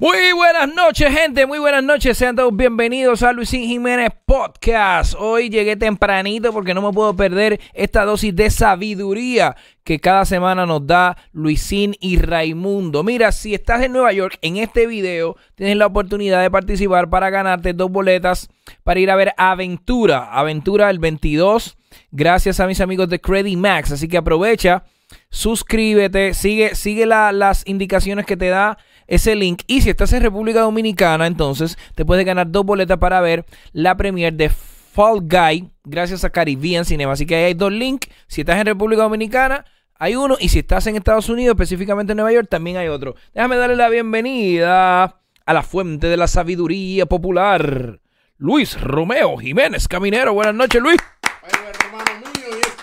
Muy buenas noches, gente, muy buenas noches, sean todos bienvenidos a Luisín Jiménez Podcast. Hoy llegué tempranito porque no me puedo perder esta dosis de sabiduría que cada semana nos da Luisín y Raimundo. Mira, si estás en Nueva York, en este video tienes la oportunidad de participar para ganarte 2 boletas para ir a ver Aventura. Aventura el 22, gracias a mis amigos de Credit Max, así que aprovecha. Suscríbete, sigue las indicaciones que te da ese link. Y si estás en República Dominicana, entonces te puedes ganar 2 boletas para ver la premiere de Fall Guy gracias a Caribbean Cinema. Así que ahí hay 2 links. Si estás en República Dominicana, hay uno. Y si estás en Estados Unidos, específicamente en Nueva York, también hay otro. Déjame darle la bienvenida a la fuente de la sabiduría popular, Luis Romeo Jiménez Caminero. Buenas noches, Luis.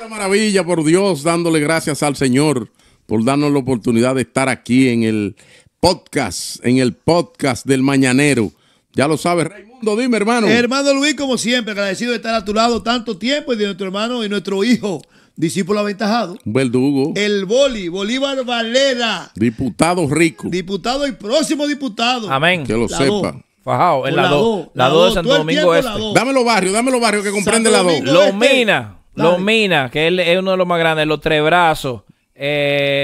Maravilla, por Dios, dándole gracias al Señor por darnos la oportunidad de estar aquí en el podcast del Mañanero. Ya lo sabes, Raimundo, dime, hermano. Hermano Luis, como siempre, agradecido de estar a tu lado tanto tiempo, y de nuestro hermano y nuestro hijo, discípulo aventajado. Verdugo. El Bolívar Valera. Diputado rico. Diputado y próximo diputado. Amén. Que lo sepa. Fajao, en la 2 de Santo Domingo Este. Dame los barrios que comprende la 2. Los Minas. Los Minas, que es uno de los más grandes, Los Tres Brazos,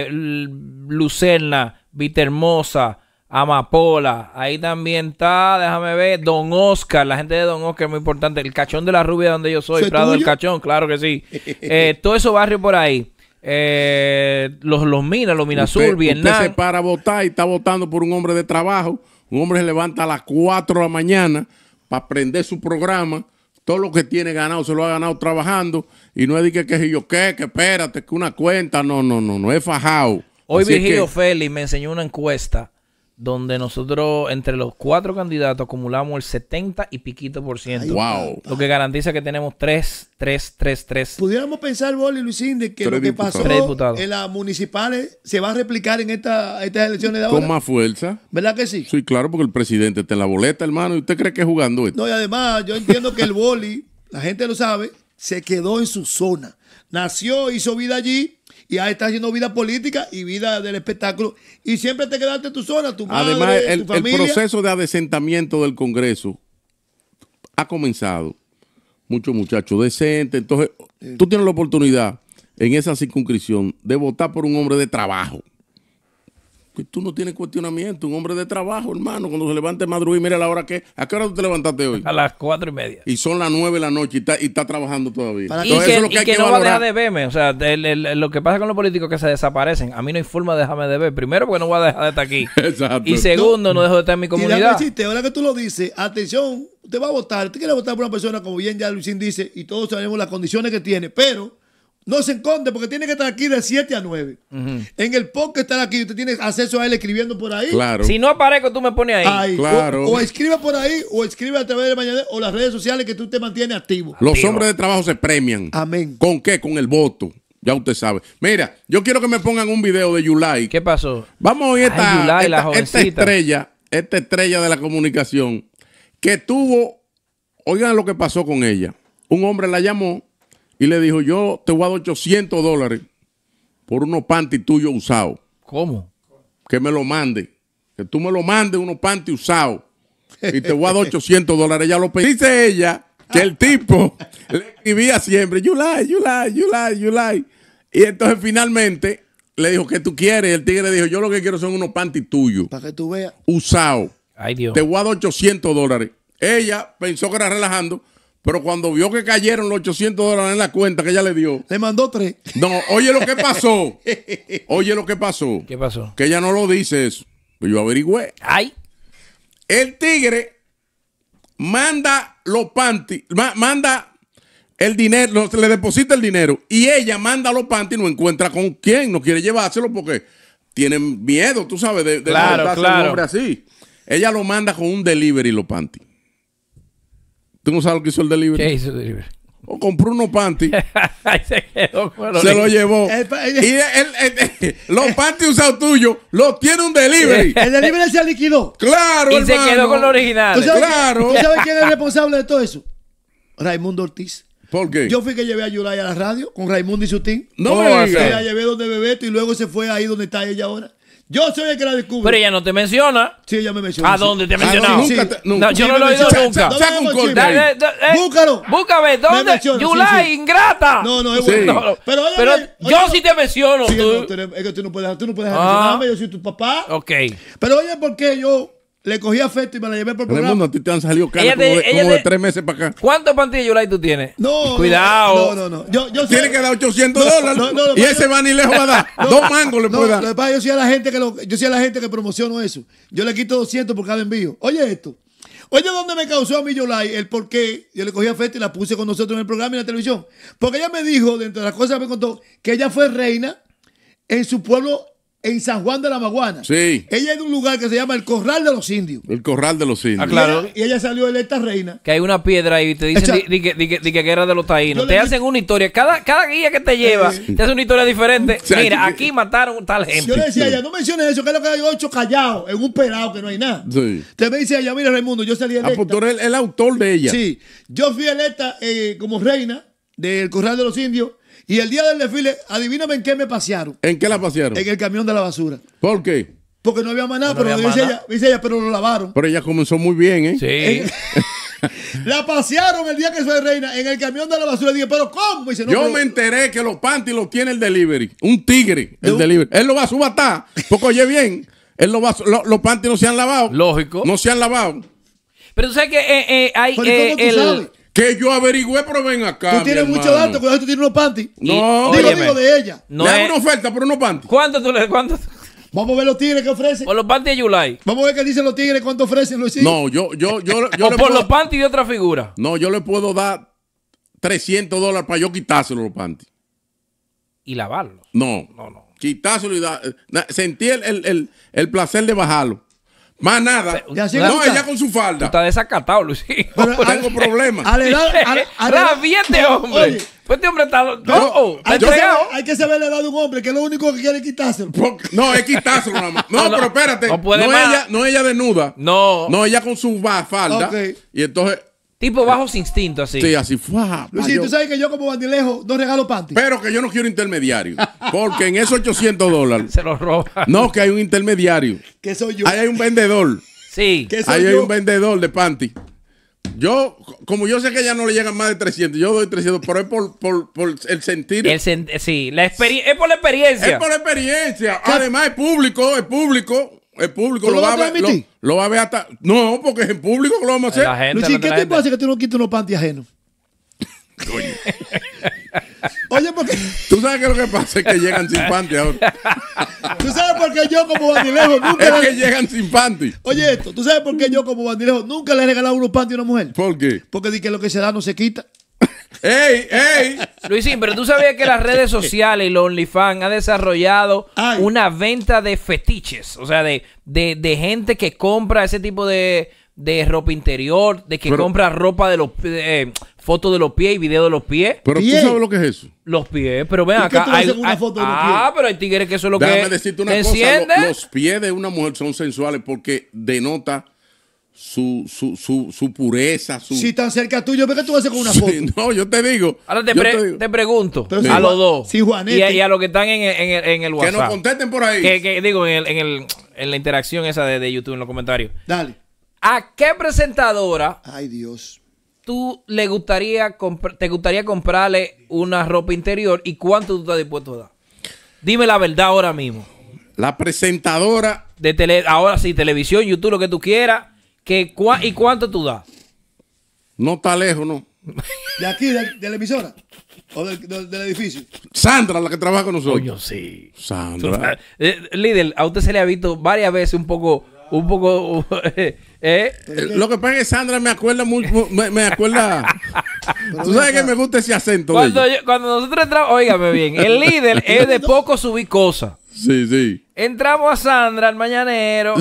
Lucerna, Vitermosa, Amapola. Ahí también está, déjame ver, Don Oscar. La gente de Don Oscar es muy importante. El Cachón de la Rubia, donde yo soy, Prado del Cachón, claro que sí. Todos esos barrios por ahí. Los Minas, Los Minas Sur, Vietnam. Usted se para a votar y está votando por un hombre de trabajo. Un hombre se levanta a las 4 de la mañana para aprender su programa. Todo lo que tiene ganado se lo ha ganado trabajando, y no es de que yo qué, que espérate, que una cuenta, no es fajado. Hoy así Virgilio Félix me enseñó una encuesta donde nosotros entre los 4 candidatos acumulamos el 70 y piquito %. Wow. Lo que garantiza que tenemos 3. Pudiéramos pensar, Boli, Luisín, de que lo que pasó en las municipales se va a replicar en estas elecciones de ahora. Con más fuerza. ¿Verdad que sí? Sí, claro, porque el presidente está en la boleta, hermano, y usted cree que es jugando esto. No, y además yo entiendo que el Boli, la gente lo sabe, se quedó en su zona. Nació, hizo vida allí. Y ahí está haciendo vida política y vida del espectáculo. Y siempre te quedaste en tu zona, tu madre, además, tu familia. Además, el proceso de adesentamiento del Congreso ha comenzado. Muchos muchachos decentes. Entonces, tú tienes la oportunidad en esa circunscripción de votar por un hombre de trabajo. Que tú no tienes cuestionamiento. Un hombre de trabajo, hermano, cuando se levante madrugada, mira la hora que... ¿A qué hora tú te levantaste hoy? A las 4:30. Y son las 9 de la noche y está trabajando todavía. Y entonces, eso es lo que no va a dejar de verme. O sea, lo que pasa con los políticos es que se desaparecen. A mí no hay forma de dejarme de ver. Primero, porque no voy a dejar de estar aquí. Exacto. Y segundo, no dejo de estar en mi comunidad. Y ahora que tú lo dices, atención, usted va a votar. Usted quiere votar por una persona, como bien ya Luisín dice, y todos sabemos las condiciones que tiene, pero... No se esconde, porque tiene que estar aquí de 7 a 9. En el podcast que está aquí, usted tiene acceso a él escribiendo por ahí. Claro. Si no aparezco, tú me pones ahí. Claro. O escribe por ahí, o escribe a través de Mañanero o las redes sociales, que tú te mantienes activo. Los hombres de trabajo se premian. Amén. ¿Con qué? Con el voto. Ya usted sabe. Mira, yo quiero que me pongan un video de Yulay. ¿Qué pasó? Vamos a oír esta estrella de la comunicación que tuvo. Oigan lo que pasó con ella. Un hombre la llamó y le dijo, yo te voy a dar $800 por unos panties tuyos usados. ¿Cómo? Que me lo mande. Que tú me lo mandes unos panties usados. Y te voy a dar $800. Ella lo pedí. Dice ella que el tipo le escribía siempre, Yulay. Y entonces finalmente le dijo, ¿qué tú quieres? El tigre le dijo, yo lo que quiero son unos panties tuyos. Para que tú veas. Usados. Ay, Dios. Te voy a dar $800. Ella pensó que era relajando. Pero cuando vio que cayeron los $800 en la cuenta que ella le dio... Le mandó 3. No, oye lo que pasó. Oye lo que pasó. ¿Qué pasó? Que ella no lo dice eso. Yo averigüé. ¡Ay! El tigre manda los panties, manda el dinero, le deposita el dinero. Y ella manda los panties y no encuentra con quién. No quiere llevárselo porque tienen miedo, tú sabes, de mandarse a un hombre así. Ella lo manda con un delivery, los panties. ¿Tú no sabes lo que hizo el delivery? ¿Qué hizo el delivery? O compró unos panties. Se lo llevó. Y los panties usados tuyos los tiene un delivery. El delivery se liquidó. Claro, y hermano, se quedó con los originales. Claro. ¿Tú sabes quién es el responsable de todo eso? Raimundo Ortiz. ¿Por qué? Yo fui que llevé a Yulay a la radio con Raimundo y su team. No me digas. La llevé donde Bebeto y luego se fue ahí donde está ella ahora. Yo soy el que la descubro. Pero ella no te menciona. Sí, ella me menciona. ¿A dónde te mencionaba? No, yo no lo he oído nunca. Saca un corte. Búscalo. Búscame. ¿Dónde? Yulay, ingrata. No, no, es bueno. Pero yo sí te menciono. Es que tú no puedes mencionarme. Yo soy tu papá. Ok. Pero oye, ¿por qué yo le cogí afecto y me la llevé por el programa? Raimundo, a ti te han salido caras como de 3 meses para acá. ¿Cuántas pantillas Yulay tú tienes? No. Cuidado. No. Tiene que dar $800. Y ese va ni lejos va a dar. 2 mangos le puede dar. Yo soy a la gente que promociono eso. Yo le quito 200 por cada envío. Oye esto. Oye, ¿dónde me causó a mí Yulay el por qué yo le cogí afecto y la puse con nosotros en el programa y en la televisión? Porque ella me dijo, dentro de las cosas que me contó, que ella fue reina en su pueblo, en San Juan de la Maguana. Sí. Ella es de un lugar que se llama el Corral de los Indios. El Corral de los Indios. Ah, claro. Y ella salió electa reina. Que hay una piedra ahí y te dicen que era de los taínos. Te hacen una historia. Cada guía que te lleva te hace una historia diferente. O sea, mira, aquí mataron tal gente. Yo le decía a ella, no menciones eso, que es lo que hay 8 callados en un pelado que no hay nada. Sí. Te me dice ella, mira Raimundo, yo salí electa. Ah, tú eres el autor de ella. Sí. Yo fui electa como reina del Corral de los Indios. Y el día del desfile, adivíname en qué me pasearon. ¿En qué la pasearon? En el camión de la basura. ¿Por qué? Porque no había manada, pero dice ella, pero lo lavaron. Pero ella comenzó muy bien, ¿eh? Sí. La pasearon el día que soy reina en el camión de la basura. Dije, pero ¿cómo? Dice, no, yo me enteré que los panties los tiene el delivery. Un tigre, el delivery. Él lo va a subatar, porque oye bien, él los panties no se han lavado. Lógico. No se han lavado. Pero tú sabes que hay... Que yo averigüé, pero ven acá. Tú tienes mucho dato, cuidado, tú tienes unos panties. No, digo de ella. No le hago una oferta por unos panties. ¿Cuánto tú le das? Vamos a ver los tigres que ofrecen. Por los panties de Yulay. Vamos a ver qué dicen los tigres, cuánto ofrecen, Luisito. No, yo o por los panties de otra figura. No, yo le puedo dar $300 para yo quitárselo los panties. ¿Y lavarlos? No. Quitárselo y dar. Sentí el placer de bajarlo. Más nada. No, ella con su falda. Está desacatado, Luisito. Tengo problemas. Rabiete, hombre. Oye, pues este hombre está... hay que saber la edad de un hombre, que es lo único que quiere quitárselo. No, es quitárselo nada más. No, pero espérate. No ella desnuda. No, ella con su falda. Okay. Y entonces... Tipo bajos instintos, así. Sí, así fue. Luisito, tú sabes que yo como bandilejo no regalo panty. Pero que yo no quiero intermediario. Porque en esos $800... Se los roban. No, que hay un intermediario. Que soy yo. Ahí hay un vendedor. Sí. Ahí hay un vendedor de panty. Yo, como yo sé que ya no le llegan más de 300, yo doy 300, pero es por el sentir. Sí, es por la experiencia. Es por la experiencia. ¿Qué? Además, es público. El público lo va a ver. Lo va a ver hasta. No, porque es en público que lo vamos a hacer. Luis, ¿qué te pasa que tú no quitas unos panties ajenos? Oye, porque. Tú sabes que lo que pasa es que llegan sin panties ahora. Tú sabes por qué yo como bandilejo nunca. Es que llegan sin panties. Oye, esto, tú sabes por qué yo como bandilejo nunca le he regalado unos panties a una mujer. ¿Por qué? Porque di que lo que se da no se quita. ¡Ey! Luisín, pero tú sabías que las redes sociales y los OnlyFans han desarrollado una venta de fetiches. O sea, de gente que compra ese tipo de ropa interior, de que compra ropa de los fotos de los pies y videos de los pies. Pero tú sabes lo que es eso. Los pies, pero ven acá. Pero hay tigres que eso es lo que es. Déjame decirte una cosa. Los pies de una mujer son sensuales porque denota su pureza, si tan cerca tuyo, ¿qué tú haces con una foto? No, yo te digo. Ahora te pregunto a los dos. Sí, Juanete. Y a los que están en el WhatsApp. Que nos contesten por ahí. Que digo, en la interacción esa de YouTube, en los comentarios. Dale. ¿A qué presentadora? Ay, Dios. ¿Tú te gustaría comprarle una ropa interior y cuánto tú estás dispuesto a dar? Dime la verdad ahora mismo. La presentadora de ahora sí, televisión, YouTube, lo que tú quieras. ¿Y cuánto tú das? No está lejos, no. ¿De aquí, de la emisora? ¿O del edificio? Sandra, la que trabaja con nosotros. Coño, sí. Sandra. Líder, a usted se le ha visto varias veces un poco... Lo que pasa es que Sandra me acuerda mucho, me acuerda... Tú sabes que me gusta ese acento. Cuando nosotros entramos... Óigame bien, el líder es de poco subir cosas. Sí, sí. Entramos a Sandra, al mañanero...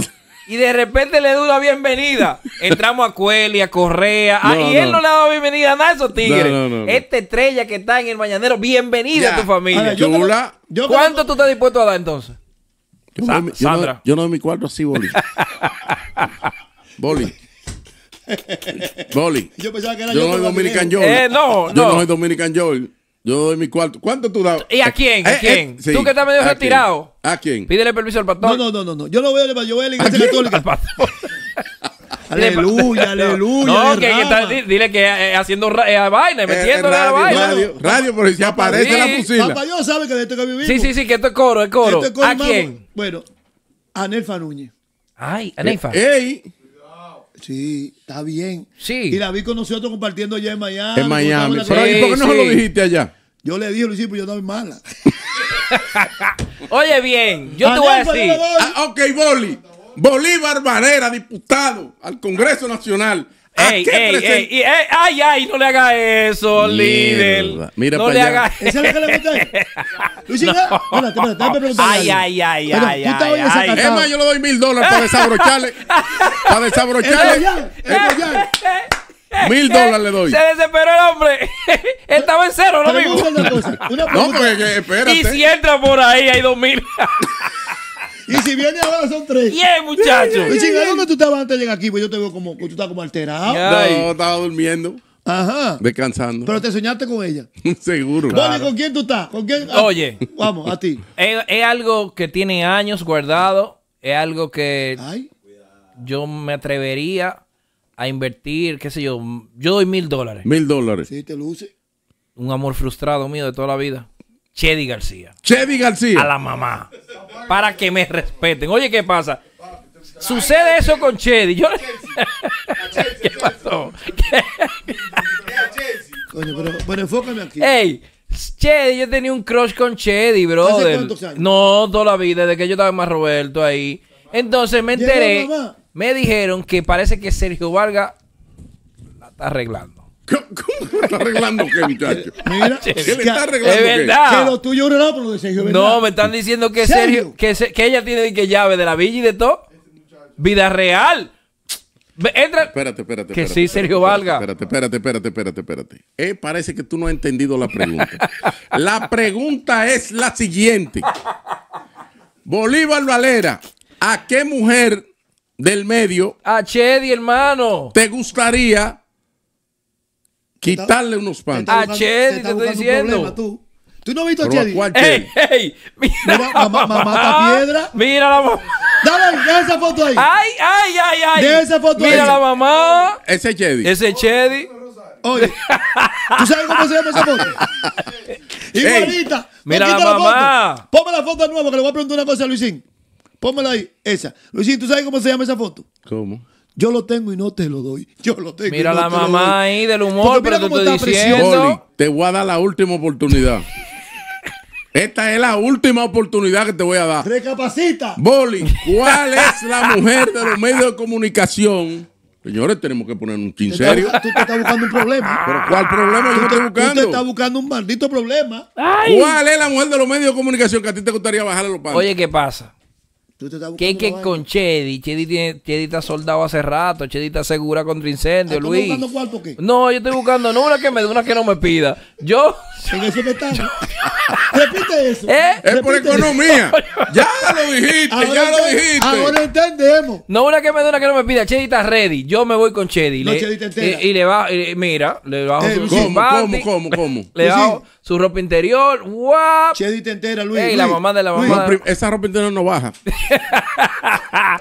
Y de repente le doy la bienvenida. Entramos a Cueli, a Correa. Y él no le ha dado bienvenida a nada a esos tigres. No. Esta estrella que está en el mañanero, bienvenida a tu familia. Ahora, ¿cuánto tú estás dispuesto a dar entonces? Sandra. Yo no doy mi cuarto así, Boli. Yo pensaba que era yo. Yo no soy Dominican Joel. Yo no soy Dominican Joel. Yo doy mi cuarto. ¿Cuánto tú das? ¿Y a quién? ¿A quién? Tú que estás medio retirado. ¿A quién? Pídele permiso al pastor. No. Yo lo veo, yo voy a la iglesia católica. Al pastor. Aleluya, aleluya. No, que está, dile que haciendo vaina, metiéndole a la vaina. Radio, pero si aparece la fusila. Papá, yo sabe que de esto que vivimos. Sí, que esto es coro, es coro. Este coro. ¿A quién? Bueno, Anelfa Núñez. Ay, Anelfa. ¡Ey! Sí, está bien. Sí. Y la vi con nosotros compartiendo allá en Miami. En Miami. Pero ¿y por qué no se lo dijiste allá? Yo le dije, Luisito, yo estaba mala. Oye, bien, yo te voy a decir. Ok, Bolívar Valera, diputado al Congreso Nacional. Ay, no le haga eso, líder. Mira, no le haga eso. ¿Esa es la que le gusta? Luisito, ay. Es más, yo le doy $1000 para desabrocharle. Para desabrocharle. $1000 le doy. Se desesperó el hombre. Estaba en cero, ¿no? No, porque espérate. Y si entra por ahí, hay $2000. Y si viene ahora son 3. Bien, muchachos. ¿Dónde tú estabas antes de llegar aquí? Pues yo te veo como, tú estás como alterado. No, estaba durmiendo. Ajá. Descansando. Pero te soñaste con ella. Seguro. Claro. ¿Con quién tú estás? ¿Con quién? Oye. Vamos, a ti. Es algo que tiene años guardado. Es algo que yo me atrevería a invertir, qué sé yo. Yo doy $1000. $1000. Sí, te luce. Un amor frustrado mío de toda la vida. Cheddy García. Cheddy García. A la mamá. Para que me respeten. Oye, ¿qué pasa? Sucede eso con Cheddy. Yo... ¿Qué pasó? Coño, pero enfócame aquí. Ey, Cheddy, yo tenía un crush con Cheddy, brother. ¿Hace cuántos años? No, toda la vida, desde que yo estaba más Roberto ahí. Entonces me enteré, me dijeron que parece que Sergio Vargas la está arreglando. ¿Cómo está arreglando qué, muchacho? Mira, ¿qué le está arreglando? Es verdad. Que lo tuyo era por lo de Sergio. No, me están diciendo que Sergio, que ella tiene que llave de la villa y de todo. Vida real. Entra. Espérate. Que sí, Sergio Valga. Espérate. Parece que tú no has entendido la pregunta. La pregunta es la siguiente. Bolívar Valera, ¿a qué mujer del medio? A Cheddy, hermano. ¿Te gustaría quitarle unos pantos? A Cheddy, te estoy diciendo. ¿Tú no has visto a Cheddy? ¡Ey! Mira, mamá piedra. Mira la mamá. Dale, deja esa foto ahí. ¡Ay! Deja esa foto ahí. Mira la mamá. Ese es Cheddy. Oye, ¿tú sabes cómo se llama esa foto? Igualita. Mira la mamá. Ponme la foto nueva, que le voy a preguntar una cosa a Luisín. Pónmela ahí, esa. Luisín, ¿tú sabes cómo se llama esa foto? ¿Cómo? Yo lo tengo y no te lo doy. Yo lo tengo. Mira la mamá ahí del humor, pero te estoy diciendo. Oli, te voy a dar la última oportunidad. Esta es la última oportunidad que te voy a dar. Recapacita. Boli, ¿cuál es la mujer de los medios de comunicación? Señores, tenemos que poner un chin serio. Tú te estás buscando un problema. ¿Pero cuál problema yo estoy buscando? Tú te estás buscando un maldito problema. Ay. ¿Cuál es la mujer de los medios de comunicación que a ti te gustaría bajarle los panes? Oye, ¿qué pasa? ¿Qué con Cheddy? Cheddy está soldado hace rato. Cheddy está segura contra incendio, Luis. ¿Estás buscando cuarto o qué? No, yo estoy buscando una que me dé, una que no me pida. Yo... ¿En eso que está? Repite eso. Es por economía. Ya lo dijiste, Ahora entendemos. No, una que me dé, una que no me pida. Cheddy está ready. Yo me voy con Cheddy. No, Cheddy te entera. Y le va... mira, le bajo su... ¿Cómo? Le bajo su ropa interior. ¡Guau! Cheddy te entera, Luis. Ey, la mamá de la mamá. Esa ropa interior no baja.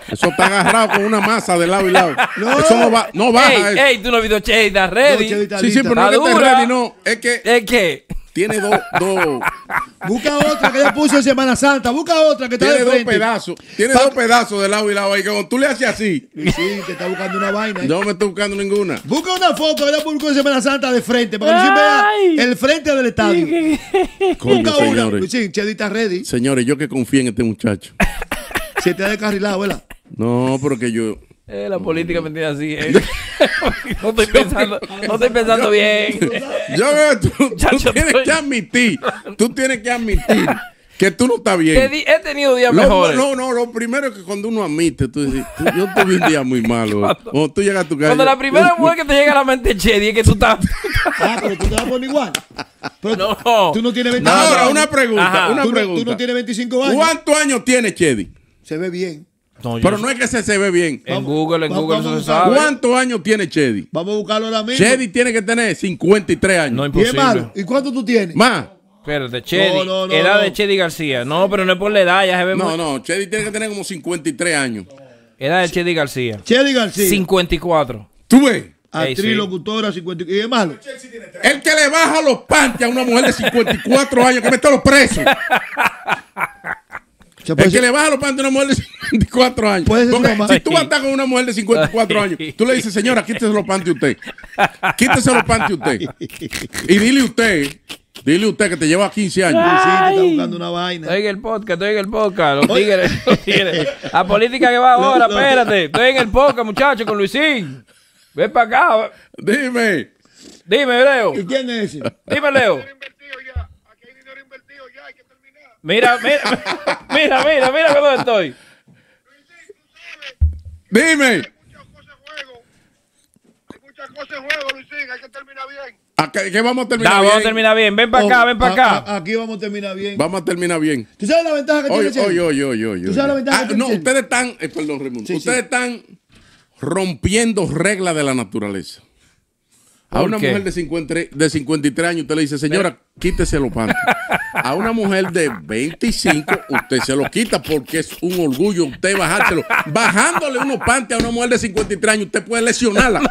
Eso está agarrado con una masa de lado y lado. No. Eso no, no baja. Tú no has visto Cheddy está ready. No, sí, pero no es que está ready, no. Es que tiene dos. Busca otra que ya puso en Semana Santa. Busca otra que está de frente. Tiene dos pedazos de lado y lado. Y cuando tú le haces así. Sí, te está buscando una vaina. No me estoy buscando ninguna. Busca una foto que ya publicó en Semana Santa de frente. Para que Luisín vea el frente del estadio. Busca una. Luisín, Cheddy está ready. Señores, yo que confío en este muchacho. Se te ha descarrilado, ¿verdad? No, porque yo... la política me tiene así, No estoy pensando bien. Tú tienes que admitir. Que tú no estás bien. He tenido días mejores. No, lo primero es que cuando uno admite, tú dices, yo tuve un día muy malo. Cuando tú llegas a tu casa. Cuando la primera mujer que te llega a la mente, Cheddy, es que tú estás... pero tú te vas a poner igual. Pero no. Tú no tienes 25 años. Ahora, una pregunta. Tú no tienes 25 años. ¿Cuántos años tiene Cheddy? Se ve bien. No, pero no es que se ve bien. En Google eso se sabe. ¿Cuántos años tiene Cheddy? Vamos a buscarlo ahora mismo. Cheddy tiene que tener 53 años. No, imposible. ¿Y cuánto tú tienes? Más. Espérate, Cheddy. No, no, no, edad de Cheddy García. No, pero no es por la edad, ya se ve. No, muy... no, Cheddy tiene que tener como 53 años. Edad de Cheddy García. Cheddy García. 54. ¿Tú ves? Actriz, sí, locutora, 54. ¿Y es malo? El que le baja los panties a una mujer de 54 años, que mete los presos. El que le baja los panties a una mujer de 54 años. Si tú vas a estar con una mujer de 54 años, tú le dices, señora, quítese los panties usted. Quítese los panties usted. Y dile usted que te lleva 15 años. Sí, que está buscando una vaina. Estoy en el podcast, estoy en el podcast. Los tigres, los tigres. La política que va ahora, espérate. Estoy en el podcast, muchachos, con Luisín. Ven para acá. Dime. Dime, Leo. ¿Y quién es ese? Dime, Leo. Aquí hay dinero invertido ya, hay que terminar. Mira, mira, mira, mira, mira cómo estoy. Luisín, tú sabes. Dime. Hay muchas cosas en juego, Luisín, hay que terminar bien. ¿Qué vamos a terminar bien? Vamos a terminar bien. Ven para acá, ven para acá. Aquí vamos a terminar bien. Vamos a terminar bien. ¿Tú sabes la ventaja que tiene Cheddy? ¿Tú sabes la ventaja que tiene Cheddy? No, ustedes están, perdón, Raimundo. Sí, ustedes están rompiendo reglas de la naturaleza. A una mujer de 53 años usted le dice, señora, quítese los panties. A una mujer de 25 usted se lo quita porque es un orgullo usted bajárselo. Bajándole unos panties a una mujer de 53 años usted puede lesionarla. No.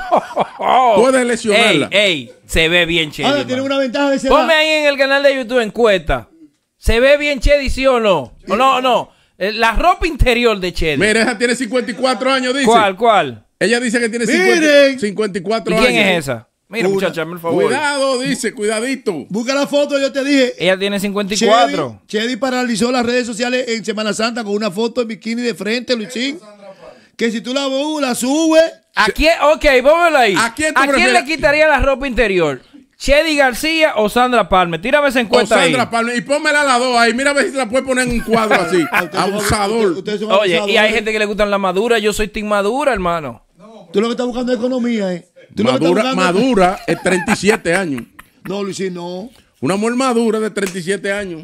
Puede lesionarla. Ey, ey, se ve bien, Cheddy. Ahora tiene una ventaja de ser. Ponme ahí en el canal de YouTube encuesta. ¿Se ve bien, Cheddy, sí o no? Sí. No, no. La ropa interior de Cheddy. Mira, esa tiene 54 años, dice. ¿Cuál, cuál? Ella dice que tiene 54 años. ¿Y quién es esa? Mira, muchacha, por favor. Cuidado, dice, cuidadito. Busca la foto, yo te dije. Ella tiene 54. Cheddy paralizó las redes sociales en Semana Santa con una foto en bikini de frente, Luisín. Que si tú la subes. ¿A quién? Ok, vámonos ahí. ¿A quién le quitaría la ropa interior? ¿Cheddy García o Sandra Palmett? Tírame esa encuesta ahí. O Sandra Palmett. Y pónmela a las dos ahí. Mira a ver si te la puedes poner en un cuadro así. Abusador. Oye, y hay gente que le gustan la madura. Yo soy team madura, hermano. Tú lo que estás buscando es economía, ¿eh? Madura es 37 años. No, Luisín, no. Una mujer madura de 37 años.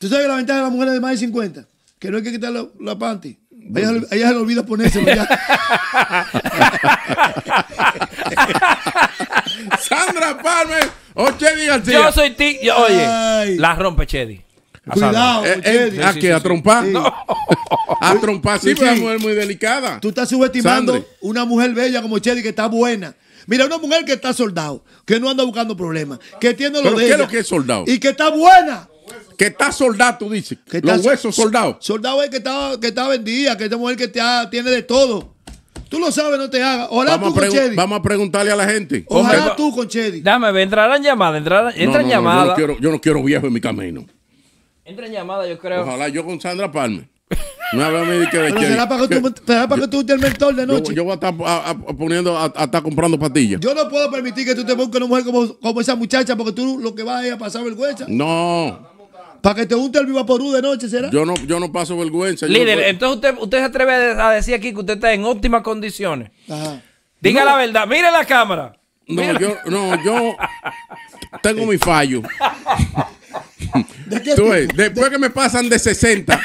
¿Tú sabes la ventaja de las mujeres de más de 50? Que no hay que quitar la panty. Ella se le olvida ponérselo ya. Sandra Palmett o Cheddy García. Yo soy ti. Oye, la rompe Cheddy. Cuidado, Cheddy. ¿A qué? ¿A trompar? Sí. No. A trompar, sí, pero una mujer muy delicada. Tú estás subestimando una mujer bella como Cheddy, que está buena. Mira, una mujer que está soldado, que no anda buscando problemas, que tiene lo de ella. ¿Qué es lo que es soldado? Y que está buena. Que está soldado, tú dices. Los huesos soldados. Soldado es que está vendida, que es una mujer que tiene de todo. Tú lo sabes, no te hagas. Ojalá tú con Cheddy. Vamos a preguntarle a la gente. Ojalá tú con Cheddy. Dame, entrarán llamadas. Entran llamadas. Yo no quiero viejo en mi camino. Entran llamadas, yo creo. Ojalá yo con Sandra Palmett. No hablame de que de Cheddy. ¿Será para que tú te el mentor de noche? Yo voy a estar poniendo, a estar comprando pastillas. Yo no puedo permitir que tú te busques una mujer como esa muchacha, porque tú lo que vas es a pasar vergüenza. No. Para que te unte el Vivaporú de noche, ¿será? Yo no paso vergüenza. Líder, entonces usted se atreve a decir aquí que usted está en óptimas condiciones. Ajá. Diga la verdad, mire la cámara. No, yo tengo mi fallo. Tú ves, después que me pasan de 60,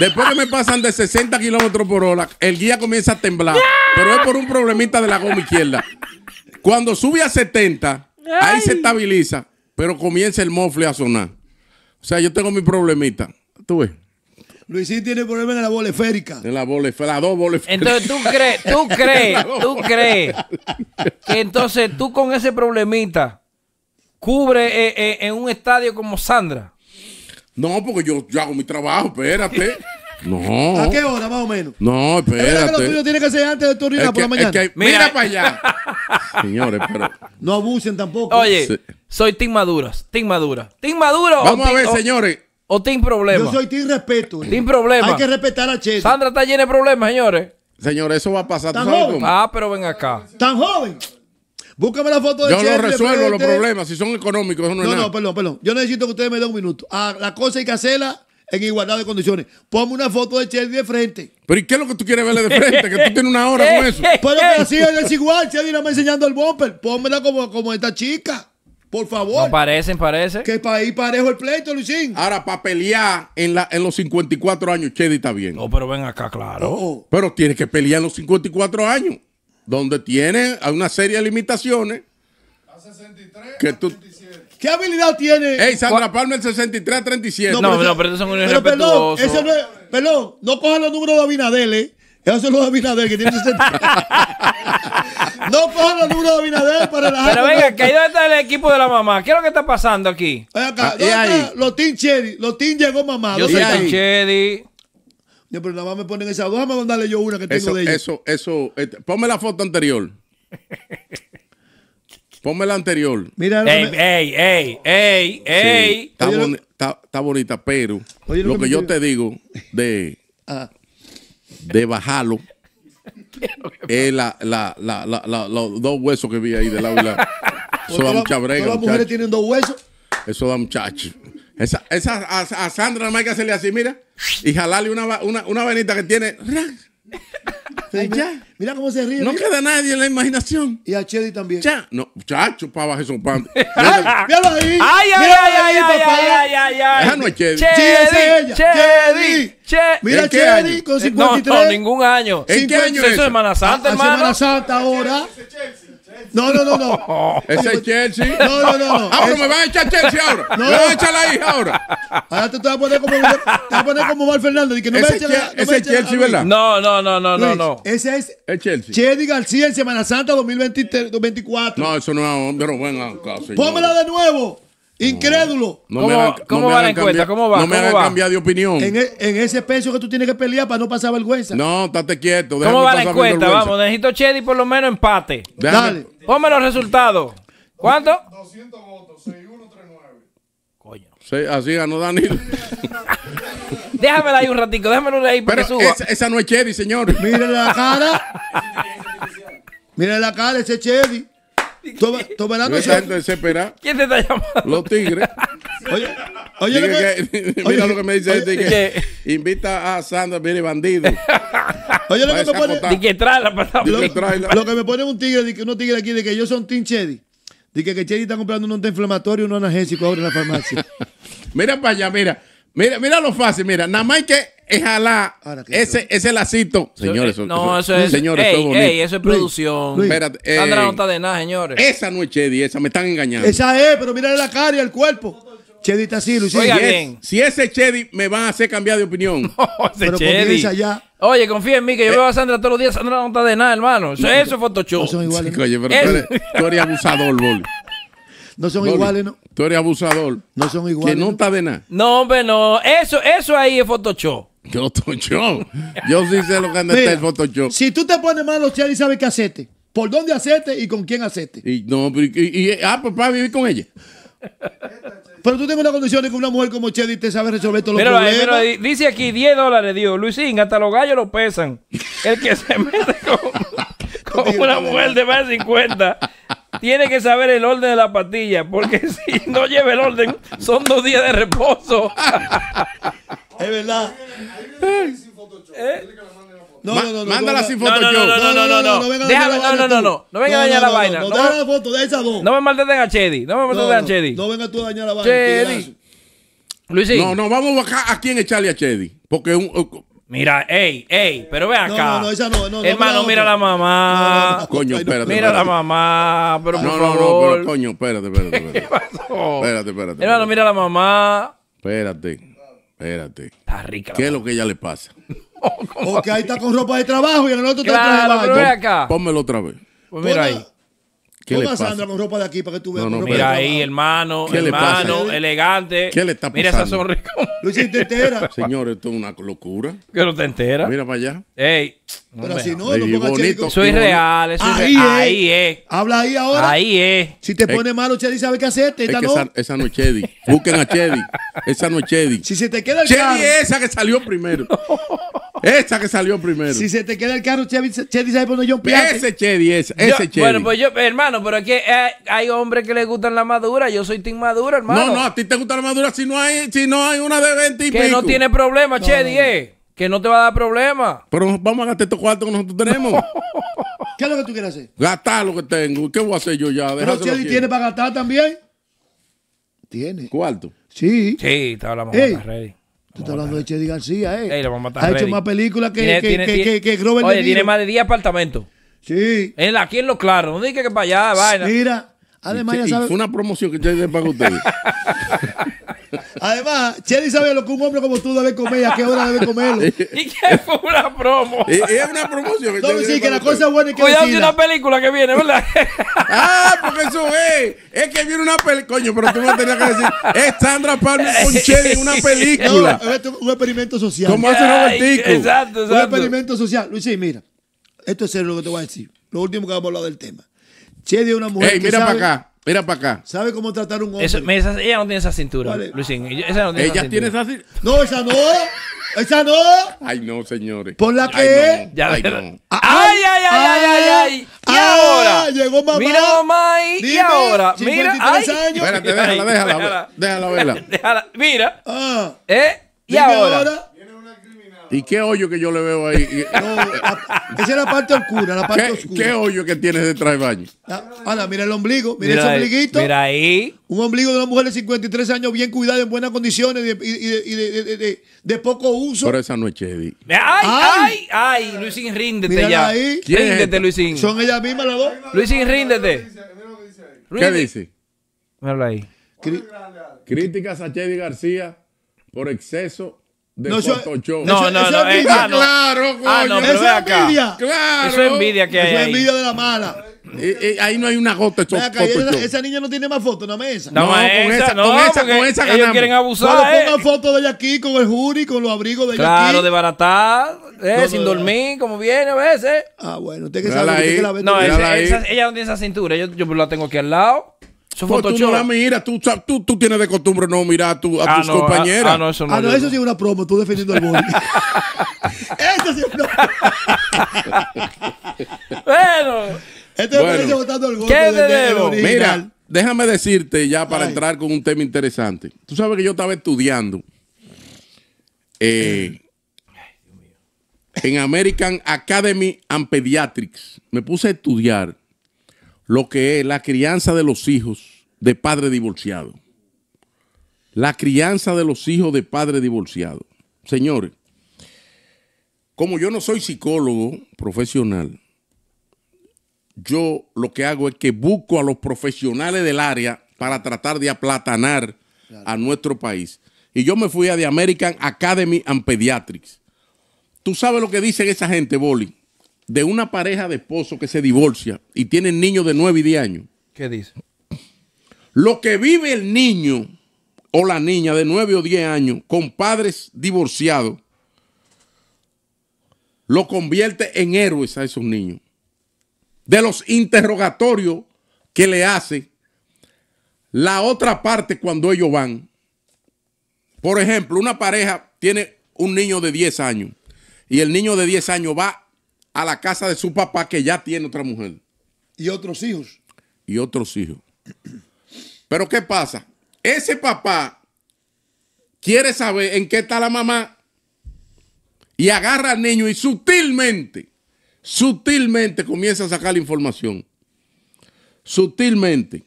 después que me pasan de 60 kilómetros por hora, el guía comienza a temblar, pero es por un problemita de la goma izquierda. Cuando sube a 70, ahí se estabiliza, pero comienza el mofle a sonar. O sea, yo tengo mi problemita. ¿Tú ves? Luisín tiene problemas en la bola esférica. En la bola esférica, las dos bolas esféricas. Entonces tú crees que entonces tú con ese problemita cubre en un estadio como Sandra. No, porque yo hago mi trabajo, espérate. No. ¿A qué hora más o menos? No, espérate. Que lo tuyo tiene que ser antes de tu orina por la mañana. Mira para allá. Señores, pero no abusen tampoco. Oye, soy team maduras, team madura. Team madura. Vamos a ver, señores. O team problema. Yo soy team respeto. Team problema. Hay que respetar a Cheddy. Sandra está llena de problemas, señores. Señores, eso va a pasar. ¿Tan joven? Ah, pero ven acá. ¿Tan joven? Búscame la foto de Cheddy. Yo no resuelvo los problemas. Si son económicos, eso no es nada. No, perdón. Yo necesito que ustedes me den un minuto. La cosa hay que hacerla en igualdad de condiciones. Ponme una foto de Cheddy de frente. ¿Pero y qué es lo que tú quieres verle de frente? Que tú tienes una hora con eso. Pero que así es igual. Cheddy no me enseñando el bumper. Pónmela como esta chica. Por favor. No parece. Que para ahí parejo el pleito, Luisín. Ahora, para pelear en los 54 años, Cheddy está bien. No, pero ven acá, claro. Oh. Pero tiene que pelear en los 54 años. Donde tiene una serie de limitaciones. A 63, que a 37. ¿Qué habilidad tiene? Ey, Sandra Palmett, 63-37. No, pero eso es un irrespetuoso. Perdón, no cojan los números de Abinader, ¿eh? Esos son los de Abinader que tienen 63. No cojan los números de Abinader para la... Pero venga, que ahí dónde está el equipo de la mamá. ¿Qué es lo que está pasando aquí? Acá, los Team Cheddy. Los Team llegó mamá. Yo soy Team Cheddy. Pero nada más me ponen esa. Déjame mandarle yo una que tengo de ellos. Ponme la foto anterior. Ponme la anterior. Mira, ey. Está bonita, pero oye, lo que yo te digo de bajarlo es los dos huesos que vi ahí de lado y lado. Eso da mucha brega. Todas las mujeres tienen dos huesos. Eso da muchacho. A Sandra nada más hay que hacerle así, mira, y jalarle una venita que tiene. Sí, mira cómo se ríe. No queda nadie en la imaginación. Y a Cheddy también. No, muchacho, para bajar esos pan. Míralo ahí. Ay, papá. Esa no es Cheddy. Cheddy. Mira, Cheddy con 53. No, ningún año. ¿En qué año es? Semana Santa, hermano. Semana Santa ahora. No. Ese es Chelsea. No. Ahora me van a echar Chelsea ahora. No, me van a echar la hija ahora. Ahora te vas a poner como Omar Fernández. Y que no ese es Chelsea, ¿verdad? No. Ese es Chelsea. Cheddy García en Semana Santa 2024. No, eso no es hombre, pero bueno. Pónmela de nuevo. Incrédulo. ¿Cómo va la encuesta? ¿Cómo va? No me hagan cambiar de opinión. En ese peso que tú tienes que pelear para no pasar vergüenza. No, estate quieto. ¿Cómo va la encuesta? Vamos, necesito Cheddy por lo menos empate. Dale. Ponme los resultados. ¿Cuánto? 200 votos, 6139. Coño. Sí, así ganó Danilo. Déjamela ahí un ratico, déjamelo ahí para pero que suba. Esa no es Cheddy, señor. Miren la cara. Miren la cara, ese Cheddy. ¿Quién te está llamando? Los tigres. Oye, mira lo que me dice este que invita a Sandra, viene bandido. Oye, lo que me pone. Lo que me pone un tigre, unos tigres aquí, de que yo son Team Cheddy. Dice que Cheddy está comprando un antiinflamatorio y un analgésico ahora en la farmacia. Mira para allá, mira lo fácil, mira. Nada más hay que jalar ese lacito. Señores, no, eso es producción. Espérate, Sandra no está de nada, señores. Esa no es Cheddy, esa me están engañando. Esa es, pero mira la cara y el cuerpo. Cheddy está así, Luis. Oiga bien. Si ese Cheddy me van a hacer cambiar de opinión. No, pero comienza ya. Oye, confía en mí que yo veo a Sandra todos los días. Sandra no está de nada, hermano. Eso es Photoshop. No son iguales. Oye, pero tú eres abusador, bol. No son iguales, ¿no? Tú eres abusador. No son iguales. Que no está de nada. No, hombre, no. Eso ahí es Photoshop. Photoshop. Yo sí sé lo que anda el Photoshop. Si tú te pones mal los Cheddy, sabes qué hacerte. ¿Por dónde hacerte y con quién hacerte? Pues para vivir con ella. Pero tú tienes una condición de que una mujer como Cheddy te sabe resolver todos los problemas. Pero dice aquí $10, Dios. Luisín, hasta los gallos lo pesan. El que se mete con una mujer de más de 50 tiene que saber el orden de la pastilla, porque si no lleva el orden, son 2 días de reposo. Es verdad. No. Mándala sin foto. No. Déjame, no venga a dañar la vaina. No deja la foto de esas dos. No me maltraten a Cheddy. No venga tú a dañar la vaina. Cheddy. Luisín. No, vamos a buscar a quién echarle a Cheddy. Porque mira, pero ve acá. No, esa no. Hermano, mira la mamá. Coño, espérate. Mira la mamá. No, pero coño, espérate. ¿Qué pasó? Espérate. Hermano, mira la mamá. Espérate. Está rica. ¿Qué es lo que ella le pasa? Porque ahí está con ropa de trabajo y en el otro está de trabajo. Pónmelo otra vez. Pues mira ahí. ¿Qué le pasa? Sandra con ropa de aquí para que tú veas. Mira ahí, hermano, elegante. ¿Qué le está pasando? Mira esa sonrisa. Luisín, ¿te entera? Señores, esto es una locura. Que no te entera. Mira para allá. Pero si no, no pongas Cheddy. Eso es real. Ahí es. Habla ahí ahora. Ahí es. Si te pone malo, Cheddy, ¿sabes qué hacerte? Esa no es Cheddy. Busquen a Cheddy. Esa no es Cheddy. Si se te queda el carro. Cheddy es esa que salió primero. Esa que salió primero. Si se te queda el carro, Cheddy sabe poner John Piatti. Ese Cheddy, ese Cheddy. Bueno, pues yo, hermano, pero es que hay hombres que les gustan la madura. Yo soy team madura, hermano. No, a ti te gusta la madura si no hay una de 20 y pico. Que no tiene problema, Cheddy, que no te va a dar problema. Pero vamos a gastar estos cuartos que nosotros tenemos. ¿Qué es lo que tú quieres hacer? Gastar lo que tengo. ¿Qué voy a hacer yo ya? Pero Cheddy tiene para gastar también. ¿Tiene? ¿Cuarto? Sí. Sí, está hablando de Ready. Tú estás hablando de Cheddy García, la mamá está ready. Ha hecho más películas que Robert. Oye, tiene más de 10 apartamentos. Sí. Aquí en Lo Claro. No digas que para allá, vaina. Mira, Además, ya sabe... Fue una promoción que Cheddy le pagó a ustedes. Además, Cheddy sabe lo que un hombre como tú debe comer y a qué hora debe comerlo. ¿Y qué fue una promo? Es una promoción. No, sí, que la cosa buena es que... Cuidado de una película que viene, ¿verdad? Ah, porque eso es. Es que viene una película. Coño, pero tú no tenías que decir. Es Sandra Palmett con Cheddy en una película. No, es un experimento social. Como hace Robertico. Exacto, exacto. Un experimento social. Luis, mira. Esto es serio lo que te voy a decir. Lo último que hemos hablado del tema. Cheddy es una mujer que sabe... Mira para acá. ¿Sabe cómo tratar a un hombre? Eso, ella no tiene esa cintura, vale. Luisín. Esa no tiene ella esa tiene cintura. Esa cintura. No, esa no. Esa no. Ay, no, señores. Por la que... No, ay, no. Ay, ay, ay, ay, ay. ¿Y ahora? Llegó mamá. Mira, mamá. ¿Y ahora? Mira, ay. Espérate, déjala, déjala. Déjala verla. Mira. Ah. ¿Y ahora? ¿Y qué hoyo que yo le veo ahí? No, esa es la parte oscura, la parte oscura. ¿Qué hoyo que tienes detrás del baño? Ahora, mira el ombligo, mira ese ombliguito. Mira ahí. Un ombligo de una mujer de 53 años bien cuidado, en buenas condiciones de poco uso. Pero esa no es Cheddy. ¡Ay, ay, ay! Luisín, ríndete mira ya. Ahí. Ríndete, Luisín. ¿Son ellas mismas las dos? Luisín, ríndete. ¿Qué dice? Míralo ahí. Críticas a Cheddy García por exceso... No, es envidia. Claro, coño. Ah, no, pero eso es envidia. Claro. Eso es envidia que hay. Eso es envidia de la mala. Ahí no hay una gota. Esa niña no tiene más fotos, no mesa. No, con esa, con esa ellos quieren abusar. Cuando pongan fotos de ella aquí con el jury, con los abrigos de ella aquí. Claro, de baratar, sin dormir, como viene a veces. Ah, bueno, usted que sabe que la ve. No, ella no tiene esa cintura, yo la tengo aquí al lado. Pues tú no la miras, tú tienes de costumbre no mirar a tus compañeras. No, eso no. Eso sí es una promo, tú defendiendo al boli. Eso sí es una promo. Bueno. Esto es bueno. Votando al golpe. ¿Qué te debo? Mira, déjame decirte ya para entrar con un tema interesante. Tú sabes que yo estaba estudiando en American Academy of Pediatrics. Me puse a estudiar lo que es la crianza de los hijos de padre divorciado. La crianza de los hijos de padre divorciado. Señores, como yo no soy psicólogo profesional, yo lo que hago es que busco a los profesionales del área para tratar de aplatanar a nuestro país. Y yo me fui a The American Academy of Pediatrics. ¿Tú sabes lo que dicen esa gente, Boli? De una pareja de esposo que se divorcia y tienen niños de 9 y 10 años. ¿Qué dice? Lo que vive el niño o la niña de 9 o 10 años con padres divorciados lo convierte en héroes a esos niños. De los interrogatorios que le hace la otra parte cuando ellos van. Por ejemplo, una pareja tiene un niño de 10 años y el niño de 10 años va a la casa de su papá que ya tiene otra mujer. Y otros hijos. Y otros hijos. Pero ¿qué pasa? Ese papá quiere saber en qué está la mamá y agarra al niño y sutilmente comienza a sacar la información. Sutilmente.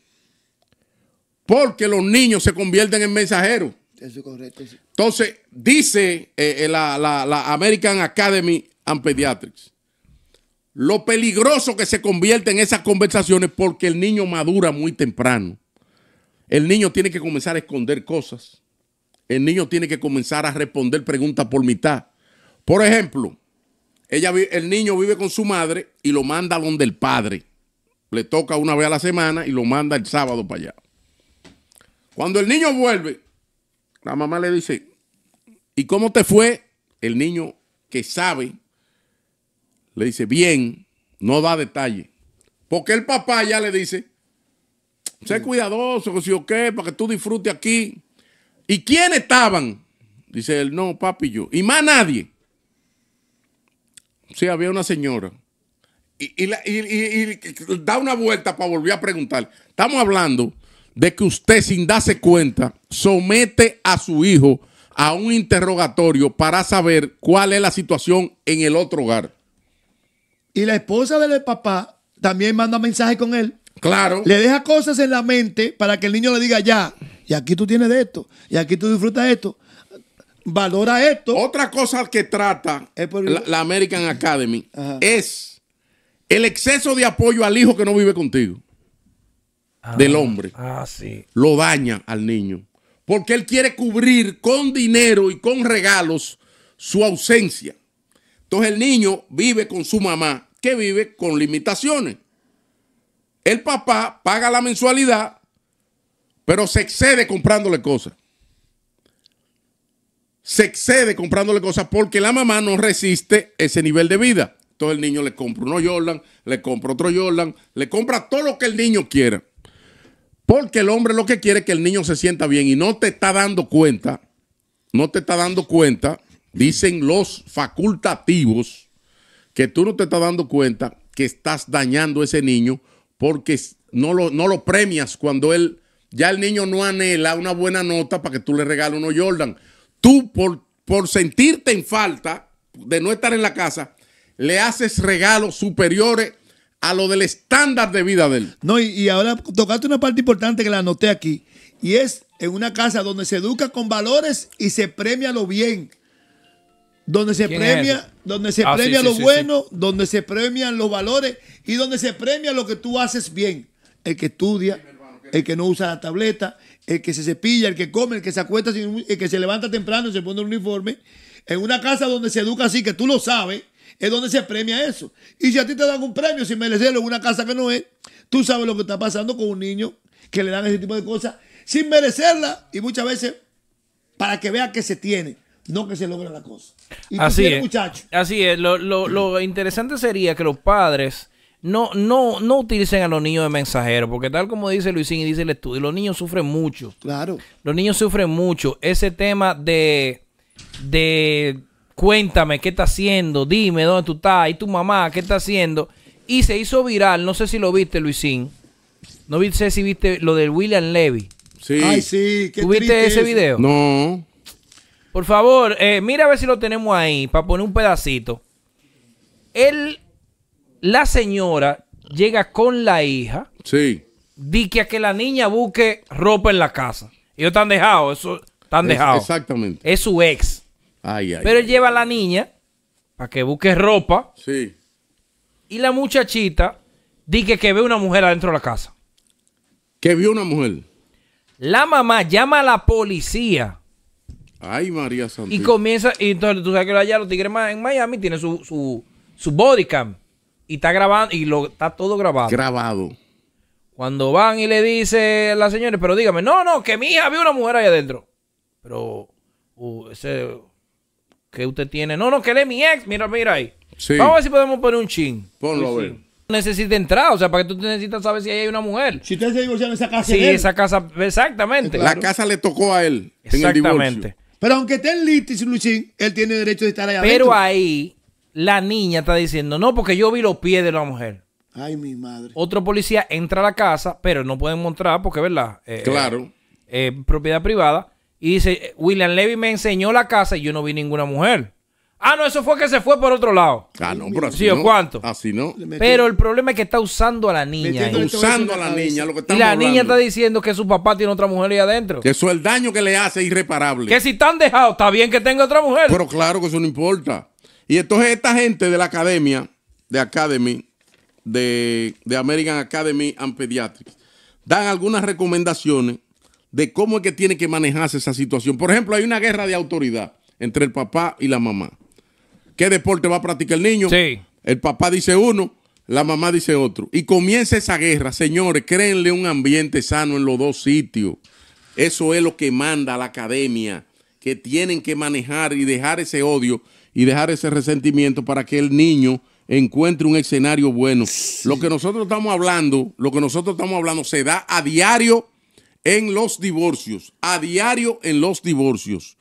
Porque los niños se convierten en mensajeros. Eso es correcto. Entonces, dice la American Academy of Pediatrics, lo peligroso que se convierte en esas conversaciones porque el niño madura muy temprano. El niño tiene que comenzar a esconder cosas. El niño tiene que comenzar a responder preguntas por mitad. Por ejemplo, el niño vive con su madre y lo manda donde el padre. Le toca una vez a la semana y lo manda el sábado para allá. Cuando el niño vuelve, la mamá le dice, ¿y cómo te fue? El niño que sabe... le dice, bien, no da detalle. Porque el papá ya le dice, sé cuidadoso, que si o qué, para que tú disfrutes aquí. ¿Y quiénes estaban? Dice él, no, papi y yo. ¿Y más nadie? Sí, había una señora. Y da una vuelta para volver a preguntar. Estamos hablando de que usted, sin darse cuenta, somete a su hijo a un interrogatorio para saber cuál es la situación en el otro hogar. Y la esposa del papá también manda mensajes con él. Claro. Le deja cosas en la mente para que el niño le diga ya. Y aquí tú tienes de esto. Y aquí tú disfrutas de esto. Valora esto. Otra cosa que trata la American Academy es el exceso de apoyo al hijo que no vive contigo. del hombre. Sí. Lo daña al niño. Porque él quiere cubrir con dinero y con regalos su ausencia. Entonces el niño vive con su mamá, que vive con limitaciones. El papá paga la mensualidad, pero se excede comprándole cosas. Se excede comprándole cosas porque la mamá no resiste ese nivel de vida. Entonces el niño le compra uno Jordan, le compra otro Jordan, le compra todo lo que el niño quiera. Porque el hombre lo que quiere es que el niño se sienta bien y no te está dando cuenta, no te está dando cuenta, dicen los facultativos, que tú no te estás dando cuenta que estás dañando a ese niño porque no lo premias cuando él, ya el niño no anhela una buena nota para que tú le regales uno Jordan. Tú por sentirte en falta de no estar en la casa, le haces regalos superiores a lo del estándar de vida de él. No, y ahora tocaste una parte importante que la anoté aquí, y es en una casa donde se educa con valores y se premia lo bien, donde se premia lo bueno, donde se premian los valores y donde se premia lo que tú haces bien, el que estudia, el que no usa la tableta, el que se cepilla, el que come, el que se acuesta, el que se levanta temprano y se pone el uniforme. En una casa donde se educa así, que tú lo sabes, es donde se premia eso. Y si a ti te dan un premio sin merecerlo en una casa que no es, tú sabes lo que está pasando con un niño que le dan ese tipo de cosas sin merecerla, y muchas veces para que vea que se tiene, no que se logra la cosa. Y así es, muchacho. Así es. Lo interesante sería que los padres no utilicen a los niños de mensajeros, porque tal como dice Luisín y dice el estudio, los niños sufren mucho. Claro. Los niños sufren mucho. Ese tema de cuéntame qué está haciendo, dime dónde tú estás, y tu mamá qué está haciendo. Y se hizo viral, no sé si lo viste, Luisín. No sé si viste lo del William Levy. Sí. Ay, sí. ¿Tú viste ese video? No. Por favor, mira a ver si lo tenemos ahí, para poner un pedacito. La señora llega con la hija. Sí. Dice que la niña busque ropa en la casa. Ellos están dejados, eso están dejados. Exactamente. Es su ex. Ay, ay, pero él lleva a la niña para que busque ropa. Sí. Y la muchachita dice que ve una mujer adentro de la casa. ¿Que vio una mujer? La mamá llama a la policía. Ay, María Santísima. Y comienza, y entonces tú sabes que allá los tigres en Miami tienen su body cam. Y está grabando, y está todo grabado. Grabado. Cuando van y le dice a la señora, pero dígame, no, que mi hija vio una mujer ahí adentro. Pero, ese que usted tiene, no, que él es mi ex, mira ahí. Sí. Vamos a ver si podemos poner un chin. Ponlo a ver. Necesita entrar, o sea, para que tú necesitas saber si ahí hay una mujer. Si usted se divorció en esa casa. Sí, esa casa, exactamente. La casa le tocó a él. Exactamente. Pero aunque esté en litis, Luchín, él tiene derecho de estar allá adentro. Pero ahí la niña está diciendo, no, porque yo vi los pies de la mujer. Ay, mi madre. Otro policía entra a la casa, pero no pueden mostrar porque, ¿verdad? Claro. Propiedad privada. Y dice, William Levy me enseñó la casa y yo no vi ninguna mujer. Ah, no, eso fue que se fue por otro lado. Ah, no, pero así sí, no. ¿Cuánto? Así no. Pero el problema es que está usando a la niña. Está usando a la niña, lo que estamos hablando. Y la niña está diciendo que su papá tiene otra mujer ahí adentro. Que eso es el daño que le hace irreparable. Que si están dejados, está bien que tenga otra mujer. Pero claro que eso no importa. Y entonces esta gente de la academia, de American Academy of Pediatrics, dan algunas recomendaciones de cómo es que tiene que manejarse esa situación. Por ejemplo, hay una guerra de autoridad entre el papá y la mamá. ¿Qué deporte va a practicar el niño? Sí. El papá dice uno, la mamá dice otro. Y comienza esa guerra. Señores, créenle un ambiente sano en los dos sitios. Eso es lo que manda la academia, que tienen que manejar y dejar ese odio y dejar ese resentimiento para que el niño encuentre un escenario bueno. Sí. Lo que nosotros estamos hablando se da a diario en los divorcios. A diario en los divorcios.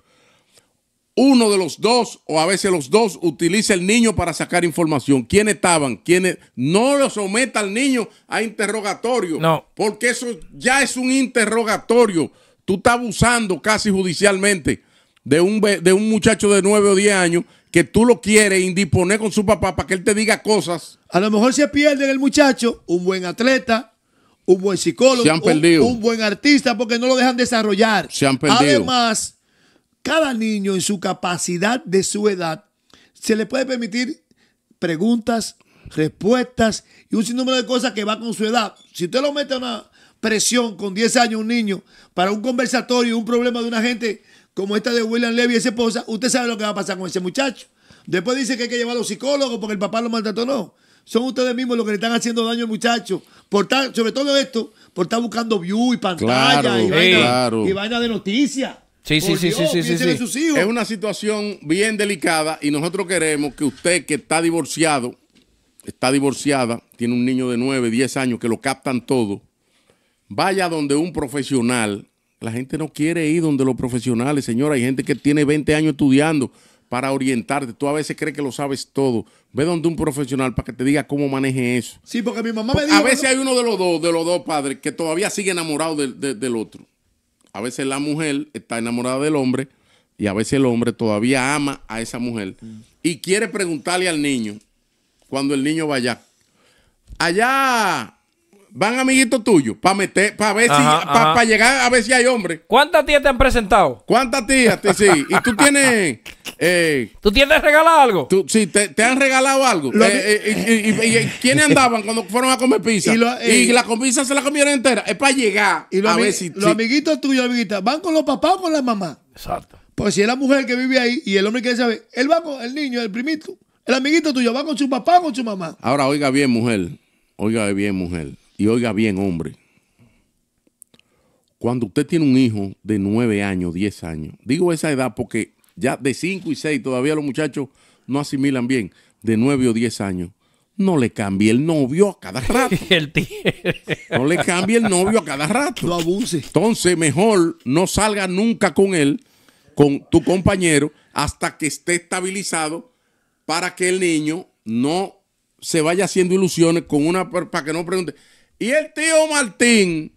Uno de los dos, o a veces los dos, utiliza el niño para sacar información. ¿Quiénes estaban? ¿Quiénes? No lo someta al niño a interrogatorio. No. Porque eso ya es un interrogatorio. Tú estás abusando casi judicialmente de un muchacho de 9 o 10 años que tú lo quieres indisponer con su papá para que él te diga cosas. A lo mejor se pierde el muchacho, un buen atleta, un buen psicólogo, se han perdido. Un buen artista, porque no lo dejan desarrollar. Se han perdido. Además, cada niño en su capacidad de su edad se le puede permitir preguntas, respuestas y un sinnúmero de cosas que va con su edad. Si usted lo mete a una presión con 10 años un niño para un conversatorio, un problema de una gente como esta de William Levy y su esposa, usted sabe lo que va a pasar con ese muchacho. Después dice que hay que llevar a los psicólogos porque el papá lo maltrató. No, son ustedes mismos los que le están haciendo daño al muchacho, por estar, sobre todo esto, por estar buscando view y pantalla, claro, y, y vaina de noticias. Sí, sí, sí, sí, sí, sí. Es una situación bien delicada y nosotros queremos que usted que está divorciado, está divorciada, tiene un niño de 9, 10 años que lo captan todo, vaya donde un profesional. La gente no quiere ir donde los profesionales, señora. Hay gente que tiene 20 años estudiando para orientarte. Tú a veces crees que lo sabes todo. Ve donde un profesional para que te diga cómo maneje eso. Sí, porque mi mamá me dijo... A veces hay uno de los dos, padres, que todavía sigue enamorado del otro. A veces la mujer está enamorada del hombre y a veces el hombre todavía ama a esa mujer. Y quiere preguntarle al niño, cuando el niño vaya, allá van amiguitos tuyos para meter, para ver, ajá, si, para llegar a ver si hay hombre. ¿Cuántas tías te han presentado? ¿Cuántas tías? Sí. Y tú tienes... ¿Tú tienes regalado algo? Sí, te han regalado algo. ¿Quiénes andaban cuando fueron a comer pizza? Y la pizza se la comieron entera. Es para llegar a ver si... Los amiguitos tuyos, amiguitas, ¿van con los papás o con las mamás? Exacto. Pues si es la mujer que vive ahí y el hombre quiere saber, él va con el niño, el primito, el amiguito tuyo, ¿va con su papá o con su mamá? Ahora, oiga bien, mujer. Oiga bien, mujer. Y oiga bien, hombre. Cuando usted tiene un hijo de 9 años, 10 años, digo esa edad porque... Ya de 5 y 6 todavía los muchachos no asimilan bien. De 9 o 10 años, no le cambie el novio a cada rato. No le cambie el novio a cada rato. No abuse. Entonces, mejor no salga nunca con él, con tu compañero, hasta que esté estabilizado para que el niño no se vaya haciendo ilusiones con una... Para que no pregunte. Y el tío Martín...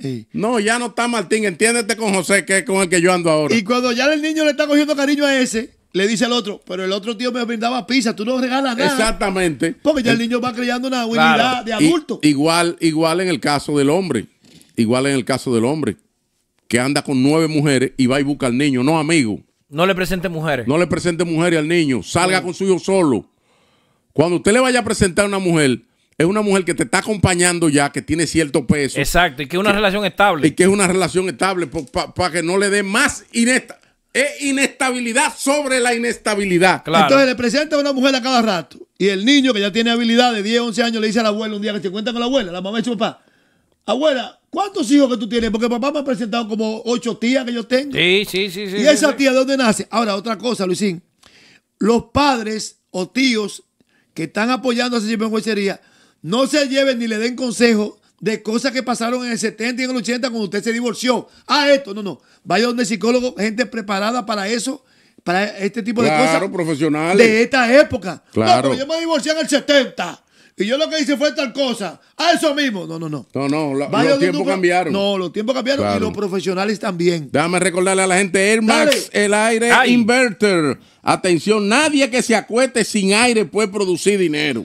Sí. No, ya no está Martín, entiéndete con José, que es con el que yo ando ahora. Y cuando ya el niño le está cogiendo cariño a ese, le dice al otro, pero el otro tío me brindaba pizza, tú no regalas nada. Exactamente. Porque ya el niño va creando una habilidad de adulto. Igual en el caso del hombre, que anda con 9 mujeres y va y busca al niño, no amigo. No le presente mujeres. No le presente mujeres al niño, salga con su hijo solo. Cuando usted le vaya a presentar a una mujer... Es una mujer que te está acompañando ya, que tiene cierto peso. Exacto, y que es una relación estable. Y que es una relación estable para que no le dé más inestabilidad sobre la inestabilidad. Claro. Entonces le presenta a una mujer a cada rato. Y el niño que ya tiene habilidad de 10, 11 años le dice a la abuela un día que se cuenta con la abuela, la mamá y su papá. Abuela, ¿cuántos hijos que tú tienes? Porque papá me ha presentado como 8 tías que yo tengo. Sí. ¿Y esa tía de dónde nace? Ahora, otra cosa, Luisín. Los padres o tíos que están apoyando a ese tipo de juecería, no se lleven ni le den consejos de cosas que pasaron en el 70 y en el 80 cuando usted se divorció. No. Vaya donde psicólogo, gente preparada para eso, para este tipo de cosas. Claro, profesionales. De esta época. Claro. No, yo me divorcié en el 70 y yo lo que hice fue tal cosa. Eso mismo. No. Los tiempos cambiaron. No, los tiempos cambiaron, claro. Y los profesionales también. Déjame recordarle a la gente, Air Max, el aire inverter. Atención, nadie que se acueste sin aire puede producir dinero.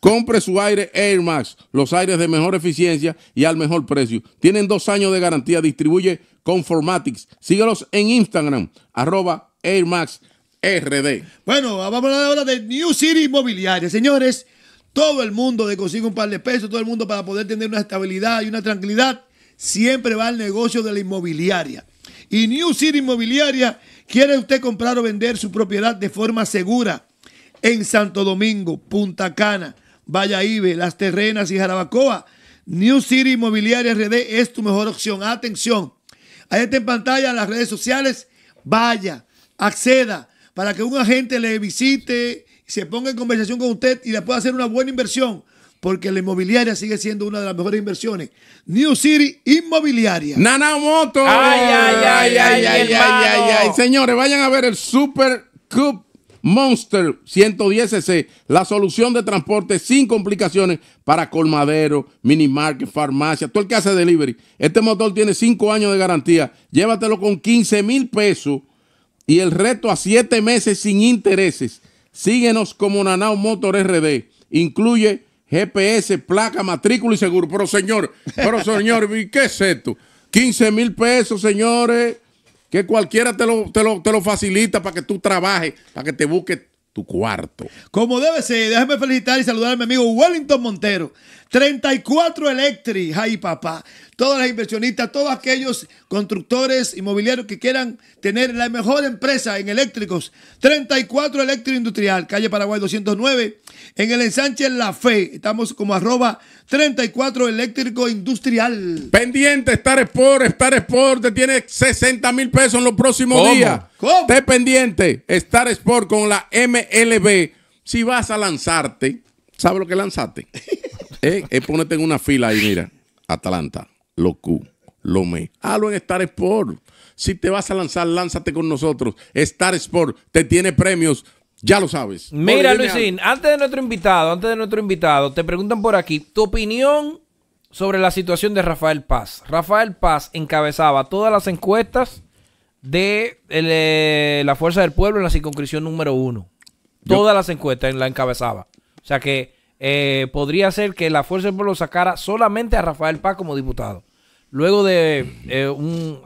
Compre su aire Air Max, los aires de mejor eficiencia y al mejor precio. Tienen 2 años de garantía, distribuye Conformatics. Síguelos en Instagram, @AirMaxRD. Bueno, vamos a hablar ahora de New City Inmobiliaria. Señores, todo el mundo que consigue un par de pesos, todo el mundo para poder tener una estabilidad y una tranquilidad, siempre va al negocio de la inmobiliaria. Y New City Inmobiliaria... ¿Quiere usted comprar o vender su propiedad de forma segura? En Santo Domingo, Punta Cana, Valladolid, Las Terrenas y Jarabacoa, New City Inmobiliaria RD es tu mejor opción. Atención, ahí está en pantalla en las redes sociales. Vaya, acceda para que un agente le visite, se ponga en conversación con usted y le pueda hacer una buena inversión. Porque la inmobiliaria sigue siendo una de las mejores inversiones. New City Inmobiliaria. Nana Moto. Ay. Señores, vayan a ver el Super Coupe Monster 110cc. La solución de transporte sin complicaciones para colmadero, minimarket, farmacia, todo el que hace delivery. Este motor tiene 5 años de garantía. Llévatelo con 15,000 pesos y el resto a 7 meses sin intereses. Síguenos como Nana Moto RD. Incluye GPS, placa, matrícula y seguro. Pero señor, ¿qué es esto? 15,000 pesos, señores, que cualquiera te lo facilita para que tú trabajes, para que te busques tu cuarto. Como debe ser, déjame felicitar y saludar a mi amigo Wellington Montero, 34 Electric, ay papá, todas las inversionistas, todos aquellos constructores inmobiliarios que quieran tener la mejor empresa en eléctricos, 34 Electric Industrial, calle Paraguay 209, en el ensanche La Fe, estamos como arroba 34 Eléctrico Industrial. Pendiente, Star Sport, te tiene 60,000 pesos en los próximos días. ¿Cómo? Te pendiente, Star Sport con la MLB. Si vas a lanzarte, ¿sabes lo que lanzaste? Ponete en una fila ahí, mira. Atlanta, Locu, Lomé. Hazlo en Star Sport. Si te vas a lanzar, lánzate con nosotros. Star Sport te tiene premios, ya lo sabes. Mira, Luisín, antes de nuestro invitado, te preguntan por aquí tu opinión sobre la situación de Rafael Paz. Rafael Paz encabezaba todas las encuestas de la Fuerza del Pueblo en la circunscripción número 1. Todas las encuestas la encabezaba. O sea que podría ser que la Fuerza del Pueblo sacara solamente a Rafael Paz como diputado. Luego de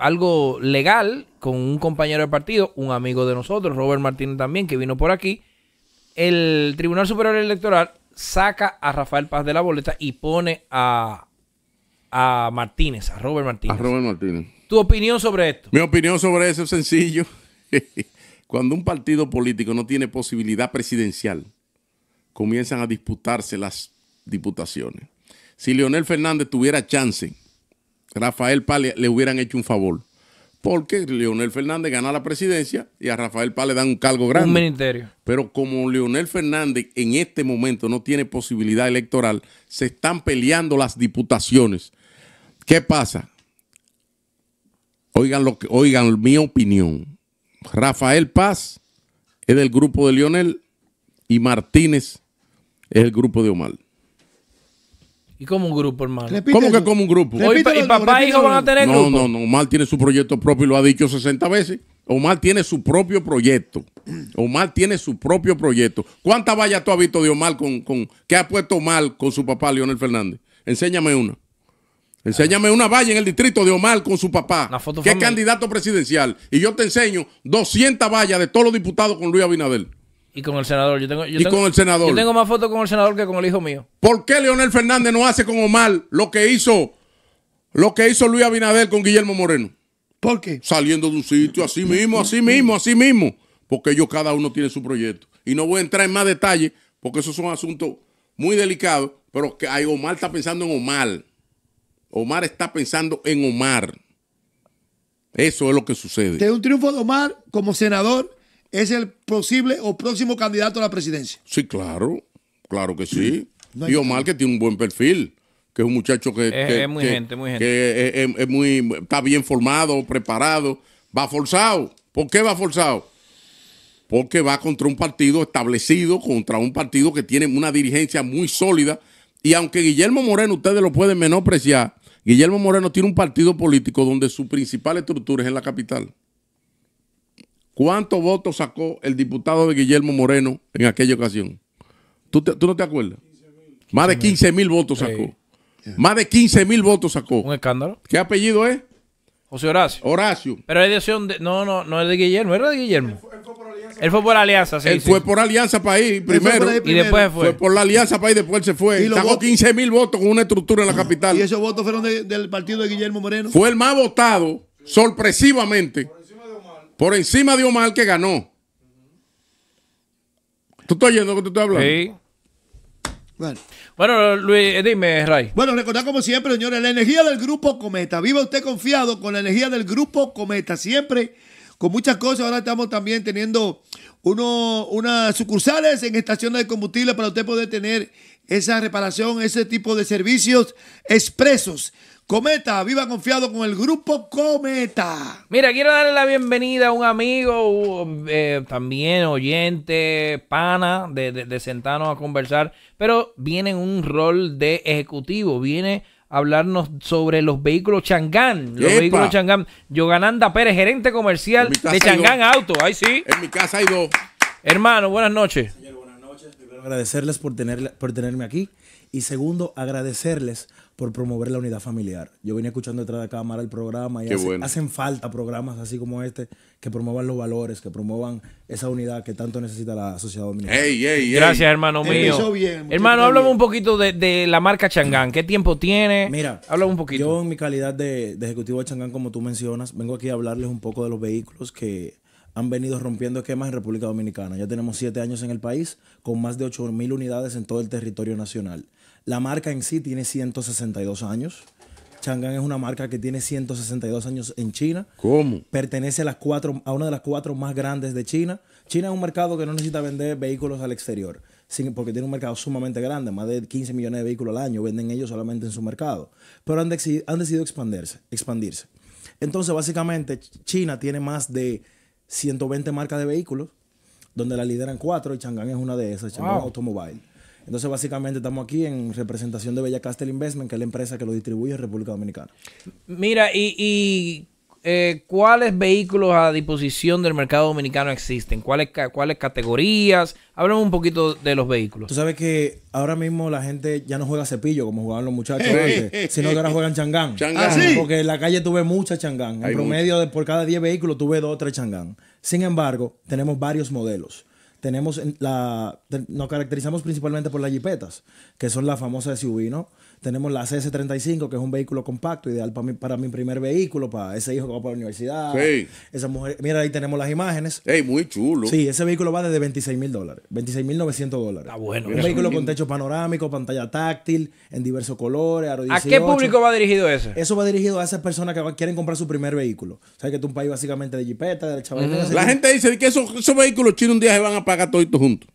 algo legal con un compañero de partido, un amigo de nosotros, Robert Martínez también, que vino por aquí, el Tribunal Superior Electoral saca a Rafael Paz de la boleta y pone a Martínez, a Robert Martínez. A Robert Martínez. ¿Tu opinión sobre esto? Mi opinión sobre eso es sencillo. Cuando un partido político no tiene posibilidad presidencial, comienzan a disputarse las diputaciones. Si Leonel Fernández tuviera chance, Rafael Paz le hubieran hecho un favor, porque Leonel Fernández gana la presidencia y a Rafael Paz le dan un cargo grande, un ministerio. Pero como Leonel Fernández en este momento no tiene posibilidad electoral, se están peleando las diputaciones. ¿Qué pasa? Oigan mi opinión. Rafael Paz es del grupo de Leonel y Martínez es el grupo de Omar. ¿Y como un grupo, hermano? ¿Cómo que como un grupo? ¿Y papá e hijo van a tener grupo? No, no, no. Omar tiene su proyecto propio y lo ha dicho 60 veces. Omar tiene su propio proyecto. ¿Cuántas vallas tú has visto de Omar que ha puesto Omar con su papá, Leonel Fernández? Enséñame una. Enséñame una valla en el distrito de Omar con su papá, que es candidato presidencial. Y yo te enseño 200 vallas de todos los diputados con Luis Abinader. Y con el senador. Yo tengo más fotos con el senador que con el hijo mío. ¿Por qué Leonel Fernández no hace con Omar lo que hizo Luis Abinader con Guillermo Moreno? ¿Por qué? Saliendo de un sitio, así mismo. Porque ellos cada uno tiene su proyecto. Y no voy a entrar en más detalles, porque esos son asuntos muy delicados, pero que Omar está pensando en Omar. Omar está pensando en Omar. Eso es lo que sucede. De un triunfo de Omar como senador, es el posible o próximo candidato a la presidencia. Sí, claro. Claro que sí. No, y Omar que tiene un buen perfil, que es un muchacho que está bien formado, preparado. Va forzado. ¿Por qué va forzado? Porque va contra un partido establecido, contra un partido que tiene una dirigencia muy sólida. Y aunque Guillermo Moreno, ustedes lo pueden menospreciar, Guillermo Moreno tiene un partido político donde su principal estructura es en la capital. ¿Cuántos votos sacó el diputado de Guillermo Moreno en aquella ocasión? ¿Tú no te acuerdas? 15, más de 15,000 votos sacó. Yeah. Más de 15,000 votos sacó. Un escándalo. ¿Qué apellido es? José Horacio. Horacio. Pero es de... No es de Guillermo. ¿Era de Guillermo? Él fue por Alianza. Sí, él fue por Alianza País primero. Y después fue por la Alianza País, después se fue. Sacó 15,000 votos con una estructura en la capital. ¿Y esos votos fueron del partido de Guillermo Moreno? Fue el más votado, sorpresivamente. Por encima de Omar, que ganó. ¿Tú estás oyendo lo que te estoy hablando? Sí. Bueno, Luis, dime, Ray. Bueno, recordad como siempre, señores, la energía del Grupo Cometa. Viva usted confiado con la energía del Grupo Cometa. Siempre con muchas cosas. Ahora estamos también teniendo unas sucursales en estaciones de combustible para usted poder tener esa reparación, ese tipo de servicios expresos. Cometa, viva confiado con el Grupo Cometa. Mira, quiero darle la bienvenida a un amigo, también oyente, pana, de sentarnos a conversar, pero viene en un rol de ejecutivo, viene a hablarnos sobre los vehículos Changán. Los vehículos Changán. Yogananda Pérez, gerente comercial de Changán Auto. Ahí sí. En mi casa hay dos. Hermano, buenas noches. Señor, buenas noches. Primero agradecerles por tenerme aquí. Y segundo, agradecerles por promover la unidad familiar. Yo venía escuchando detrás de cámara el programa y hacen falta programas así como este que promuevan los valores, que promuevan esa unidad que tanto necesita la sociedad dominicana. Gracias, hermano mío. Hermano, háblame un poquito de la marca Changán. ¿Qué tiempo tiene? Mira, háblame un poquito. Yo en mi calidad de ejecutivo de Changán, como tú mencionas, vengo aquí a hablarles un poco de los vehículos que han venido rompiendo esquemas en República Dominicana. Ya tenemos 7 años en el país, con más de 8.000 unidades en todo el territorio nacional. La marca en sí tiene 162 años. Changán es una marca que tiene 162 años en China. ¿Cómo? Pertenece a una de las 4 más grandes de China. China es un mercado que no necesita vender vehículos al exterior, porque tiene un mercado sumamente grande, más de 15 millones de vehículos al año venden ellos solamente en su mercado. Pero han decidido expandirse. Entonces, básicamente, China tiene más de 120 marcas de vehículos, donde la lideran 4 y Changán es una de esas, Changán Automobile. Entonces, básicamente, estamos aquí en representación de Bella Castel Investment, que es la empresa que lo distribuye en República Dominicana. Mira, ¿y cuáles vehículos a disposición del mercado dominicano existen? ¿Cuáles categorías? Háblame un poquito de los vehículos. Tú sabes que ahora mismo la gente ya no juega cepillo, como jugaban los muchachos antes, sino que ahora juegan Changán. ¿Ah, sí? Porque en la calle tuve muchas Changán. En promedio, por cada 10 vehículos, tuve 2 o 3 Changán. Sin embargo, tenemos varios modelos. Nos caracterizamos principalmente por las jipetas, que son las famosas SUV, ¿no? Tenemos la CS35, que es un vehículo compacto, ideal para mi primer vehículo, para ese hijo que va para la universidad. Sí. Esa mujer, mira, ahí tenemos las imágenes. Ey, muy chulo. Sí, ese vehículo va desde $26,000, $26,900. Ah, bueno. Un vehículo con techo panorámico, pantalla táctil, en diversos colores, aro 18. ¿A qué público va dirigido eso? Eso va dirigido a esas personas que quieren comprar su primer vehículo. O sea, que es un país básicamente de jipeta, de chaval. La gente dice que esos vehículos chinos un día se van a pagar toditos juntos.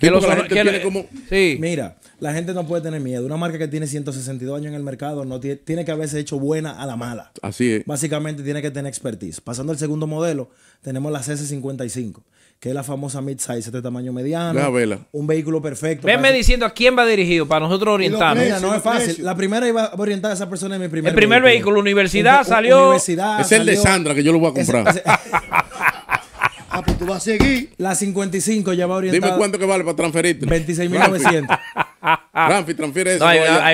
Sí, la gente tiene como... Sí. Mira, la gente no puede tener miedo. Una marca que tiene 162 años en el mercado no tiene que haberse hecho buena a la mala. Así es. Básicamente tiene que tener expertise. Pasando al segundo modelo, tenemos la CS55, que es la famosa mid-size, este tamaño mediano. La vela. Un vehículo perfecto. Venme diciendo a quién va dirigido para nosotros orientarnos. Mira, no es fácil. La primera iba a orientar a esa persona en mi primer vehículo. El primer vehículo, universidad, salió. Universidad, es el de Sandra, que yo lo voy a comprar. Ah, pues tú vas a seguir. La 55 ya va orientada. Dime cuánto que vale para transferirte. 26.900. Ramfi, transfiere eso.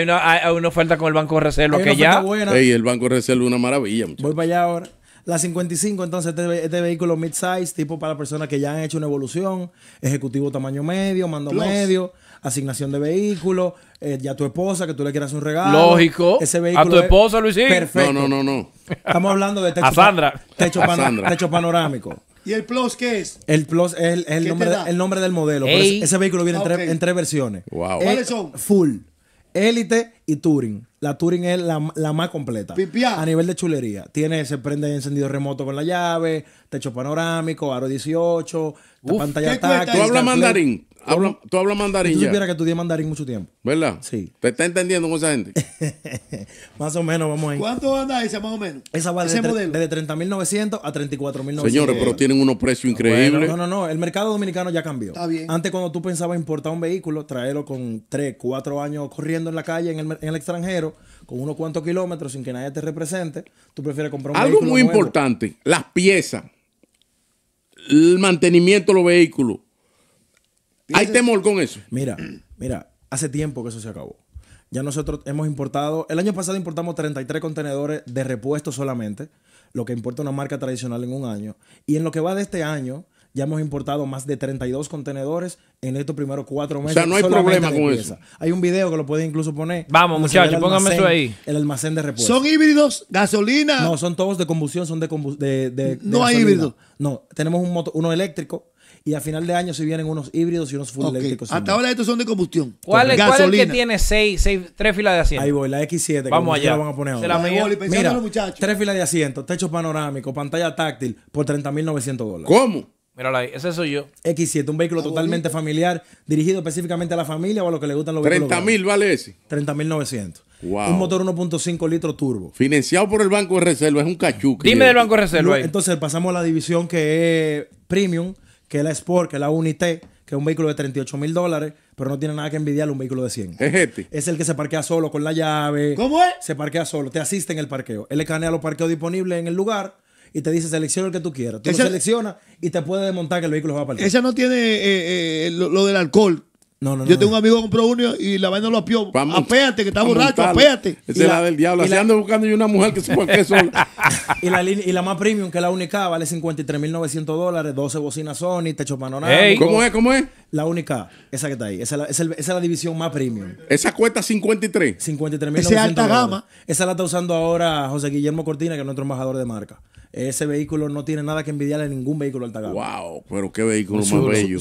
No, hay una oferta con el Banco de Reserva que ya... Ey, el Banco de Reserva es una maravilla, muchachos. Voy para allá ahora. La 55, entonces, este vehículo mid-size, tipo para personas que ya han hecho una evolución, ejecutivo tamaño medio, mando medio, asignación de vehículo, ya tu esposa, que tú le quieras hacer un regalo. Lógico. Ese vehículo a tu esposa, Luisín. Perfecto. No. Estamos hablando de techo, a Sandra. Techo panorámico. ¿Y el Plus qué es? El Plus es el nombre del modelo. Ese vehículo viene en 3 versiones. Wow. ¿Cuáles son? Full, Élite y Touring. La Touring es la más completa. Pipia. A nivel de chulería. Se prende encendido remoto con la llave, techo panorámico, aro 18, pantalla táctil. ¿Tú hablas mandarín? Tú hablas mandarín. Tú supieras que estudié mandarín mucho tiempo. ¿Verdad? Sí. ¿Te está entendiendo con esa gente? Más o menos, vamos ahí. ¿Cuánto anda esa más o menos? Esa vale desde $30,900 a $34,900. Señores, pero tienen unos precios increíbles. Bueno, no. El mercado dominicano ya cambió. Está bien. Antes, cuando tú pensabas importar un vehículo, traerlo con 3 o 4 años corriendo en la calle, en el extranjero, con unos cuantos kilómetros, sin que nadie te represente, tú prefieres comprar un vehículo. Algo muy importante, las piezas, el mantenimiento de los vehículos. ¿Hay temor con eso? Mira, hace tiempo que eso se acabó. Ya nosotros hemos importado, el año pasado importamos 33 contenedores de repuesto solamente, lo que importa una marca tradicional en un año. Y en lo que va de este año, ya hemos importado más de 32 contenedores en estos primeros 4 meses. O sea, no hay problema con eso. Hay un video que lo pueden incluso poner. Vamos, muchachos, pónganme eso ahí. El almacén de repuesto. ¿Son híbridos? ¿Gasolina? No, son todos de combustión, son de no hay híbridos. No, tenemos uno eléctrico. Y a final de año se vienen unos híbridos y unos full eléctricos. Hasta ahora estos son de combustión. ¿Cuál es el que tiene 3 filas de asiento? Ahí voy, la X7. Vamos allá. Van a poner ahora. Mira, 3 filas de asiento, techo panorámico, pantalla táctil por $30,900. ¿Cómo? Mírala ahí, ese soy yo. X7, un vehículo totalmente familiar, dirigido específicamente a la familia o a los que le gustan los vehículos. $30,000 vale ese. $30,900. Wow. Un motor 1.5 litros turbo. Financiado por el Banco de Reserva, es un cachuque. Dime del Banco de Reserva ahí. Entonces pasamos a la división que es Premium, que es la Sport, que es la Unité, que es un vehículo de $38,000, pero no tiene nada que envidiarle un vehículo de 100. Es este. Es el que se parquea solo con la llave. ¿Cómo es? Se parquea solo, te asiste en el parqueo. Él escanea los parqueos disponibles en el lugar y te dice selecciona el que tú quieras. Tú lo seleccionas y te puede desmontar que el vehículo va a parquear. Esa no tiene lo del alcohol. Yo tengo un amigo que compró uno y la vaina lo apió. Apéate, que está borracho, apéate. Esa es la del diablo. Así ando buscando yo una mujer que se cualquier sola. Y la más premium, que es la única, vale $53,900, 12 bocinas Sony, techo panorámico. ¿Cómo es? ¿Cómo es? La única, esa que está ahí. Esa es la división más premium. ¿Esa cuesta 53? 53,900. Esa es alta gama. Esa la está usando ahora José Guillermo Cortina, que es nuestro embajador de marca. Ese vehículo no tiene nada que envidiarle a ningún vehículo alta gama. ¡Wow! Pero qué vehículo más bello.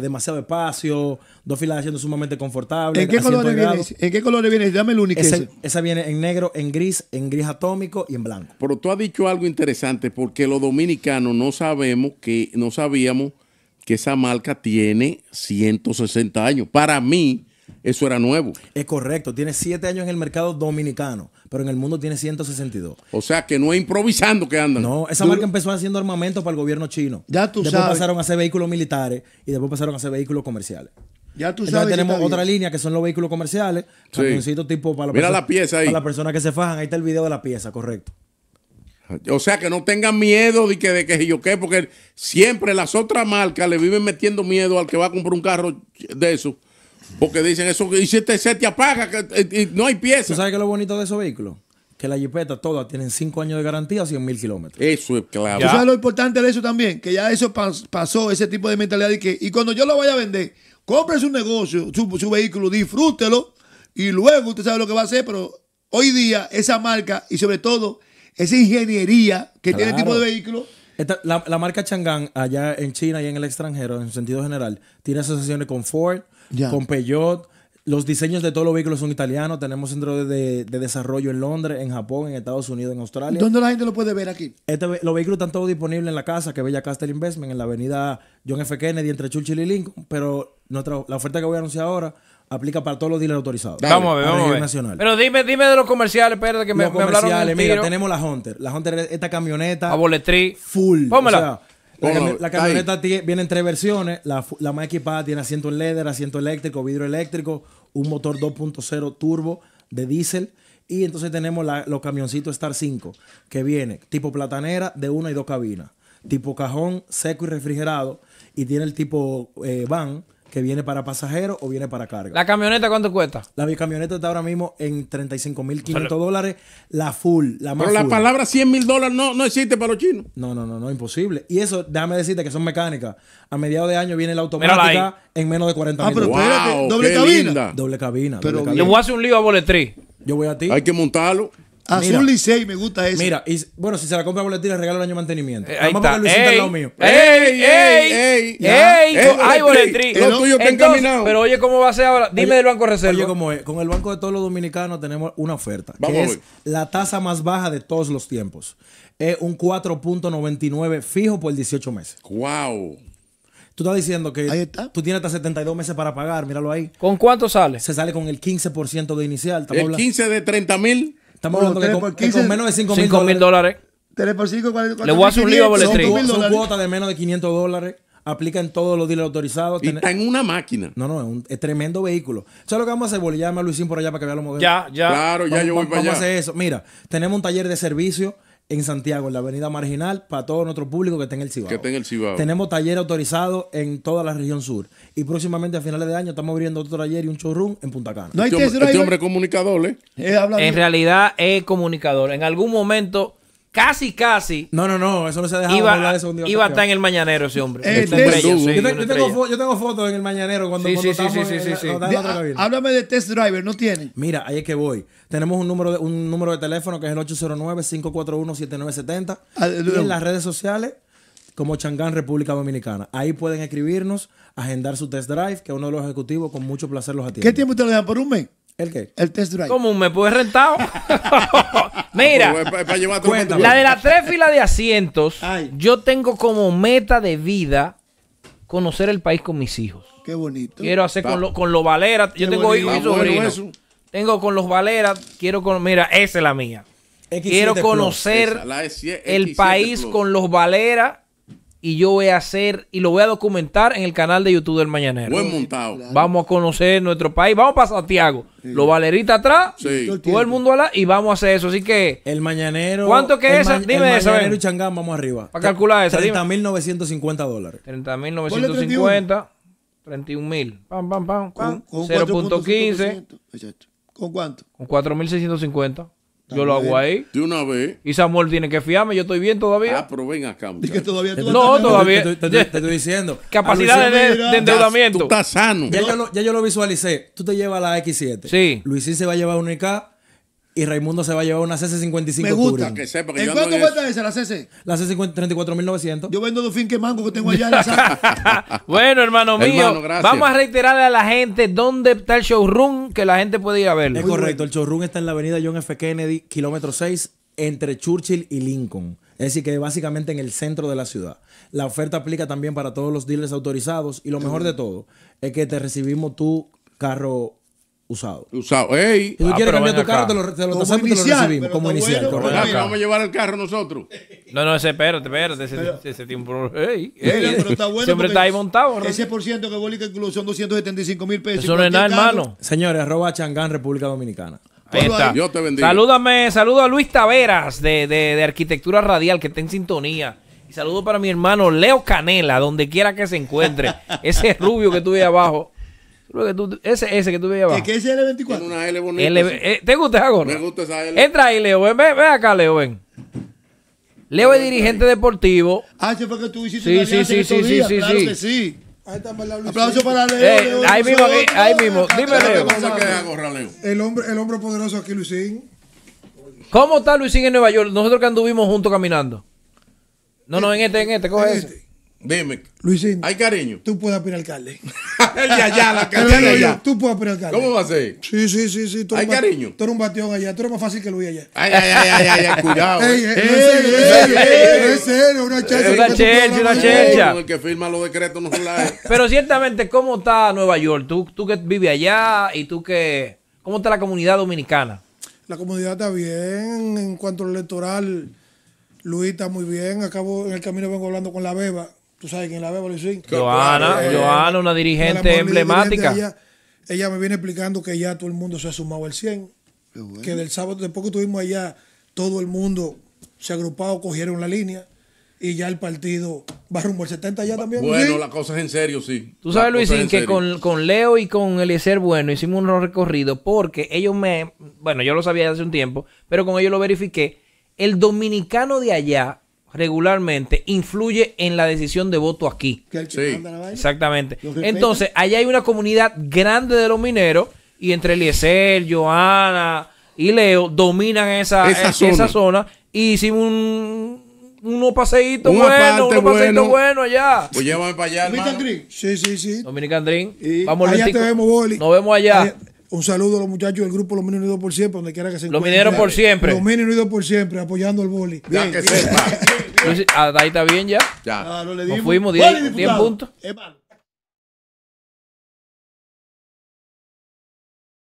Demasiado espacio, dos filas de asiento sumamente confortables. ¿En qué colores viene? ¿En qué colores viene? Dame el único. Esa viene en negro, en gris atómico y en blanco. Pero tú has dicho algo interesante, porque los dominicanos no sabíamos que esa marca tiene 160 años. Para mí, eso era nuevo. Es correcto, tiene 7 años en el mercado dominicano, pero en el mundo tiene 162. O sea que no es improvisando que andan. No, esa marca empezó haciendo armamentos para el gobierno chino. Ya tú sabes. Después pasaron a hacer vehículos militares y después pasaron a hacer vehículos comerciales. Ya tú sabes. Entonces tenemos otra línea que son los vehículos comerciales. Camioncitos tipo para la pieza ahí. Para las personas que se fajan. Ahí está el video de la pieza, correcto. O sea que no tengan miedo de que yo qué, porque siempre las otras marcas le viven metiendo miedo al que va a comprar un carro de eso. Porque dicen eso, y si se te apaga, y no hay pieza. ¿Tú sabes qué es lo bonito de esos vehículos? Que las jipetas todas tienen 5 años de garantía o 100,000 kilómetros. Eso es claro. ¿Tú sabes lo importante de eso también? Que ya eso pasó, ese tipo de mentalidad. Y cuando yo lo vaya a vender, compre su negocio, su vehículo, disfrútelo, y luego usted sabe lo que va a hacer. Pero hoy día, esa marca, y sobre todo, esa ingeniería que tiene el tipo de vehículo. La marca Changán, allá en China y en el extranjero, en sentido general, tiene asociaciones con Ford, con Peugeot. Los diseños de todos los vehículos son italianos. Tenemos centros de desarrollo en Londres, en Japón, en Estados Unidos, en Australia. ¿Dónde la gente lo puede ver aquí? Los vehículos están todos disponibles en la casa, que es Bella Castle Investment, en la avenida John F. Kennedy, entre Churchill y Lincoln. Pero la oferta que voy a anunciar ahora aplica para todos los dealers autorizados. Vamos a ver, nacional. Pero dime de los comerciales, espérate que me hablaron. Mira, tenemos la Hunter. La Hunter es esta camioneta. A boletrí. Full. Póngala. O sea, la camioneta viene en 3 versiones. La más equipada tiene asiento en leather, asiento eléctrico, vidrio eléctrico, un motor 2.0 turbo de diésel. Y entonces tenemos los camioncitos Star 5, que viene tipo platanera de 1 y 2 cabinas, tipo cajón seco y refrigerado, y tiene el tipo van, que viene para pasajeros o viene para carga. ¿La camioneta cuánto cuesta? La camioneta está ahora mismo en $35,500. La full, la más. Pero la palabra $100,000 no existe para los chinos. No, imposible. Y eso, déjame decirte que son mecánicas. A mediados de año viene la automática en menos de 40 minutos. Pero espérate, doble cabina. Doble cabina. Le voy a hacer un lío a Boletri. Yo voy a ti. Hay que montarlo. Azul Licey, me gusta eso. Mira, y bueno, si se la compra boletín, le regalo el año de mantenimiento. Ahí vamos está. Luisita al lado mío. ¡Ay, boletrín! Lo tuyo está encaminado. Pero oye, ¿cómo va a ser ahora? Dime del Banco Reserva. Oye, ¿cómo es? Con el Banco de todos los dominicanos tenemos una oferta. Vamos, que es la tasa más baja de todos los tiempos. Es un 4.99 fijo por 18 meses. ¡Wow! Tú estás diciendo que tú tienes hasta 72 meses para pagar. Míralo ahí. ¿Con cuánto sale? Se sale con el 15% de inicial. El 15 de 30,000. Estamos hablando que con menos de $5,000. 3 por 5, 4, 4, le voy a hacer un lío a Boletri. Son cuotas de menos de $500. Aplica en todos los dealers autorizados. Y está en una máquina. Es tremendo vehículo. ¿Sabes lo que vamos a hacer, Boli? Llama a Luisín por allá para que vea los modelos. Claro, yo voy para allá. Vamos a hacer eso. Mira, tenemos un taller de servicio en Santiago, en la avenida Marginal, para todo nuestro público que está en el Cibao. Tenemos taller autorizado en toda la región sur. Y próximamente, a finales de año, estamos abriendo otro taller y un showroom en Punta Cana. Este hombre es comunicador, ¿eh? En realidad es comunicador. En algún momento, casi. No, eso no se ha dejado. Iba a estar en el Mañanero ese hombre. Yo tengo fotos en el Mañanero cuando háblame de test driver, ¿no tiene? Mira, ahí es que voy. Tenemos un número de teléfono que es el 809-541-7970. Y en las redes sociales como Changán República Dominicana. Ahí pueden escribirnos, agendar su test drive, que uno de los ejecutivos con mucho placer los atiende. ¿Qué tiempo te lo dejan? ¿Por un mes? ¿El qué? El test drive. ¿Cómo me puedes rentar? Mira, la de las 3 filas de asientos, yo tengo como meta de vida conocer el país con mis hijos. Qué bonito. Quiero hacer con los Valera. Yo tengo hijos y sobrinos. Tengo con los Valera. Mira, esa es la mía. Quiero conocer el país con los Valera. Y yo voy a hacer, y lo voy a documentar en el canal de YouTube del Mañanero. Buen montado. Vamos a conocer nuestro país. Vamos para Santiago. Sí. Los valeritas atrás. Sí. Todo el mundo y vamos a hacer eso. Así que. El Mañanero. ¿Cuánto que es esa? Dime eso. El Mañanero y Changán, vamos arriba. Para calcular eso. $30,950. 30.950. 31.000. Pam, pam, pam, pam. 0.15. Exacto. ¿Con cuánto? Con 4.650. Yo lo hago ahí. De una vez. Y Samuel tiene que fiarme. Yo estoy bien todavía. Ah, pero ven acá. Que todavía tú no, todavía. Te estoy diciendo. Capacidad de endeudamiento. Tú estás sano. Ya yo lo visualicé. Tú te llevas la X7. Sí. Luisín se va a llevar una IK. Y Raimundo se va a llevar una CC55. Me gusta Touring. Que sepa que ¿en yo cuánto cuesta esa, la CC? La CC 34.900. Yo vendo dos fin que mango que tengo allá en la sala. Bueno, hermano mío, hermano, vamos a reiterarle a la gente dónde está el showroom que la gente puede ir a verlo. Es correcto, el showroom está en la avenida John F. Kennedy, kilómetro 6, entre Churchill y Lincoln. Es decir, que básicamente en el centro de la ciudad. La oferta aplica también para todos los dealers autorizados. Y lo mejor de todo es que te recibimos tu carro usado. Usado. Ey. Si tú quieres cambiar tu carro, te lo recibimos. Como inicial. Correcto. Vamos a llevar el carro nosotros. No, espérate. Ese tiene un problema. Ey. Pero está bueno. Siempre está ahí montado. Ese % que bolica incluso son 275.000 pesos. Eso no es nada, hermano. Señores, @Changán, República Dominicana. Ahí está. Yo te bendigo. Salúdame, saludo a Luis Taveras de Arquitectura Radial, que está en sintonía. Y saludo para mi hermano Leo Canela, donde quiera que se encuentre. Ese rubio que tú ves abajo. Ese que tú veías abajo. ¿Qué es L24? Una L bonita. ¿Te gusta esa gorra? Me gusta esa L. Entra ahí, Leo. Ven acá, Leo, ven. Leo es dirigente deportivo. Ah, ese fue que tú hiciste una alianza en estos días. Claro que sí. Ahí está, aplauso para Leo. Leo ahí mismo, aquí, ahí mismo. Dime, Leo. El hombre poderoso aquí, Luisín. ¿Cómo está Luisín en Nueva York? Nosotros que anduvimos juntos caminando. No, en este. Coge ese. Dime, Luisín, hay cariño. Tú puedes aspirar alcalde. Tú puedes aspirar alcalde. ¿Cómo va a ser? Sí. Tú hay cariño. Tú eres un bateón allá. Tú eres más fácil que Luis allá. Ay, cuidado. No es serio. Una chencha. El que firma los decretos no la es. Pero ciertamente, ¿cómo está Nueva York? Tú que vives allá y tú que... ¿Cómo está la comunidad dominicana? La comunidad está bien. En cuanto al electoral, Luis está muy bien. En el camino vengo hablando con la Beba. Tú sabes quién la veo, Luisín. Joana, una dirigente emblemática. Ella me viene explicando que ya todo el mundo se ha sumado al 100. Bueno. Que del sábado, después que estuvimos allá, todo el mundo se ha agrupado, cogieron la línea. Y ya el partido va rumbo al 70 ya también. Bueno, ¿sí? La cosa es en serio, sí. Tú sabes, Luisín, que con Leo y con Eliezer, bueno, hicimos unos recorridos porque ellos me... Bueno, yo lo sabía hace un tiempo, pero con ellos lo verifiqué. El dominicano de allá regularmente influye en la decisión de voto aquí. Sí. Exactamente. Entonces, allá hay una comunidad grande de los mineros y entre Eliezer, Joana y Leo dominan esa zona y hicimos unos paseitos buenos allá. Pues llévame para allá, Dominican Dream. Sí. Dominican Dream. Vamos allá, te vemos, Boli. Nos vemos allá. Un saludo a los muchachos del grupo Los Mineros Unidos por Siempre, donde quiera que se encuentren. Los Mineros por Siempre. Los Mineros Unidos por Siempre, apoyando al Boli. Ya que sepa. Ahí está bien ya. Ya. Nos fuimos 10 puntos.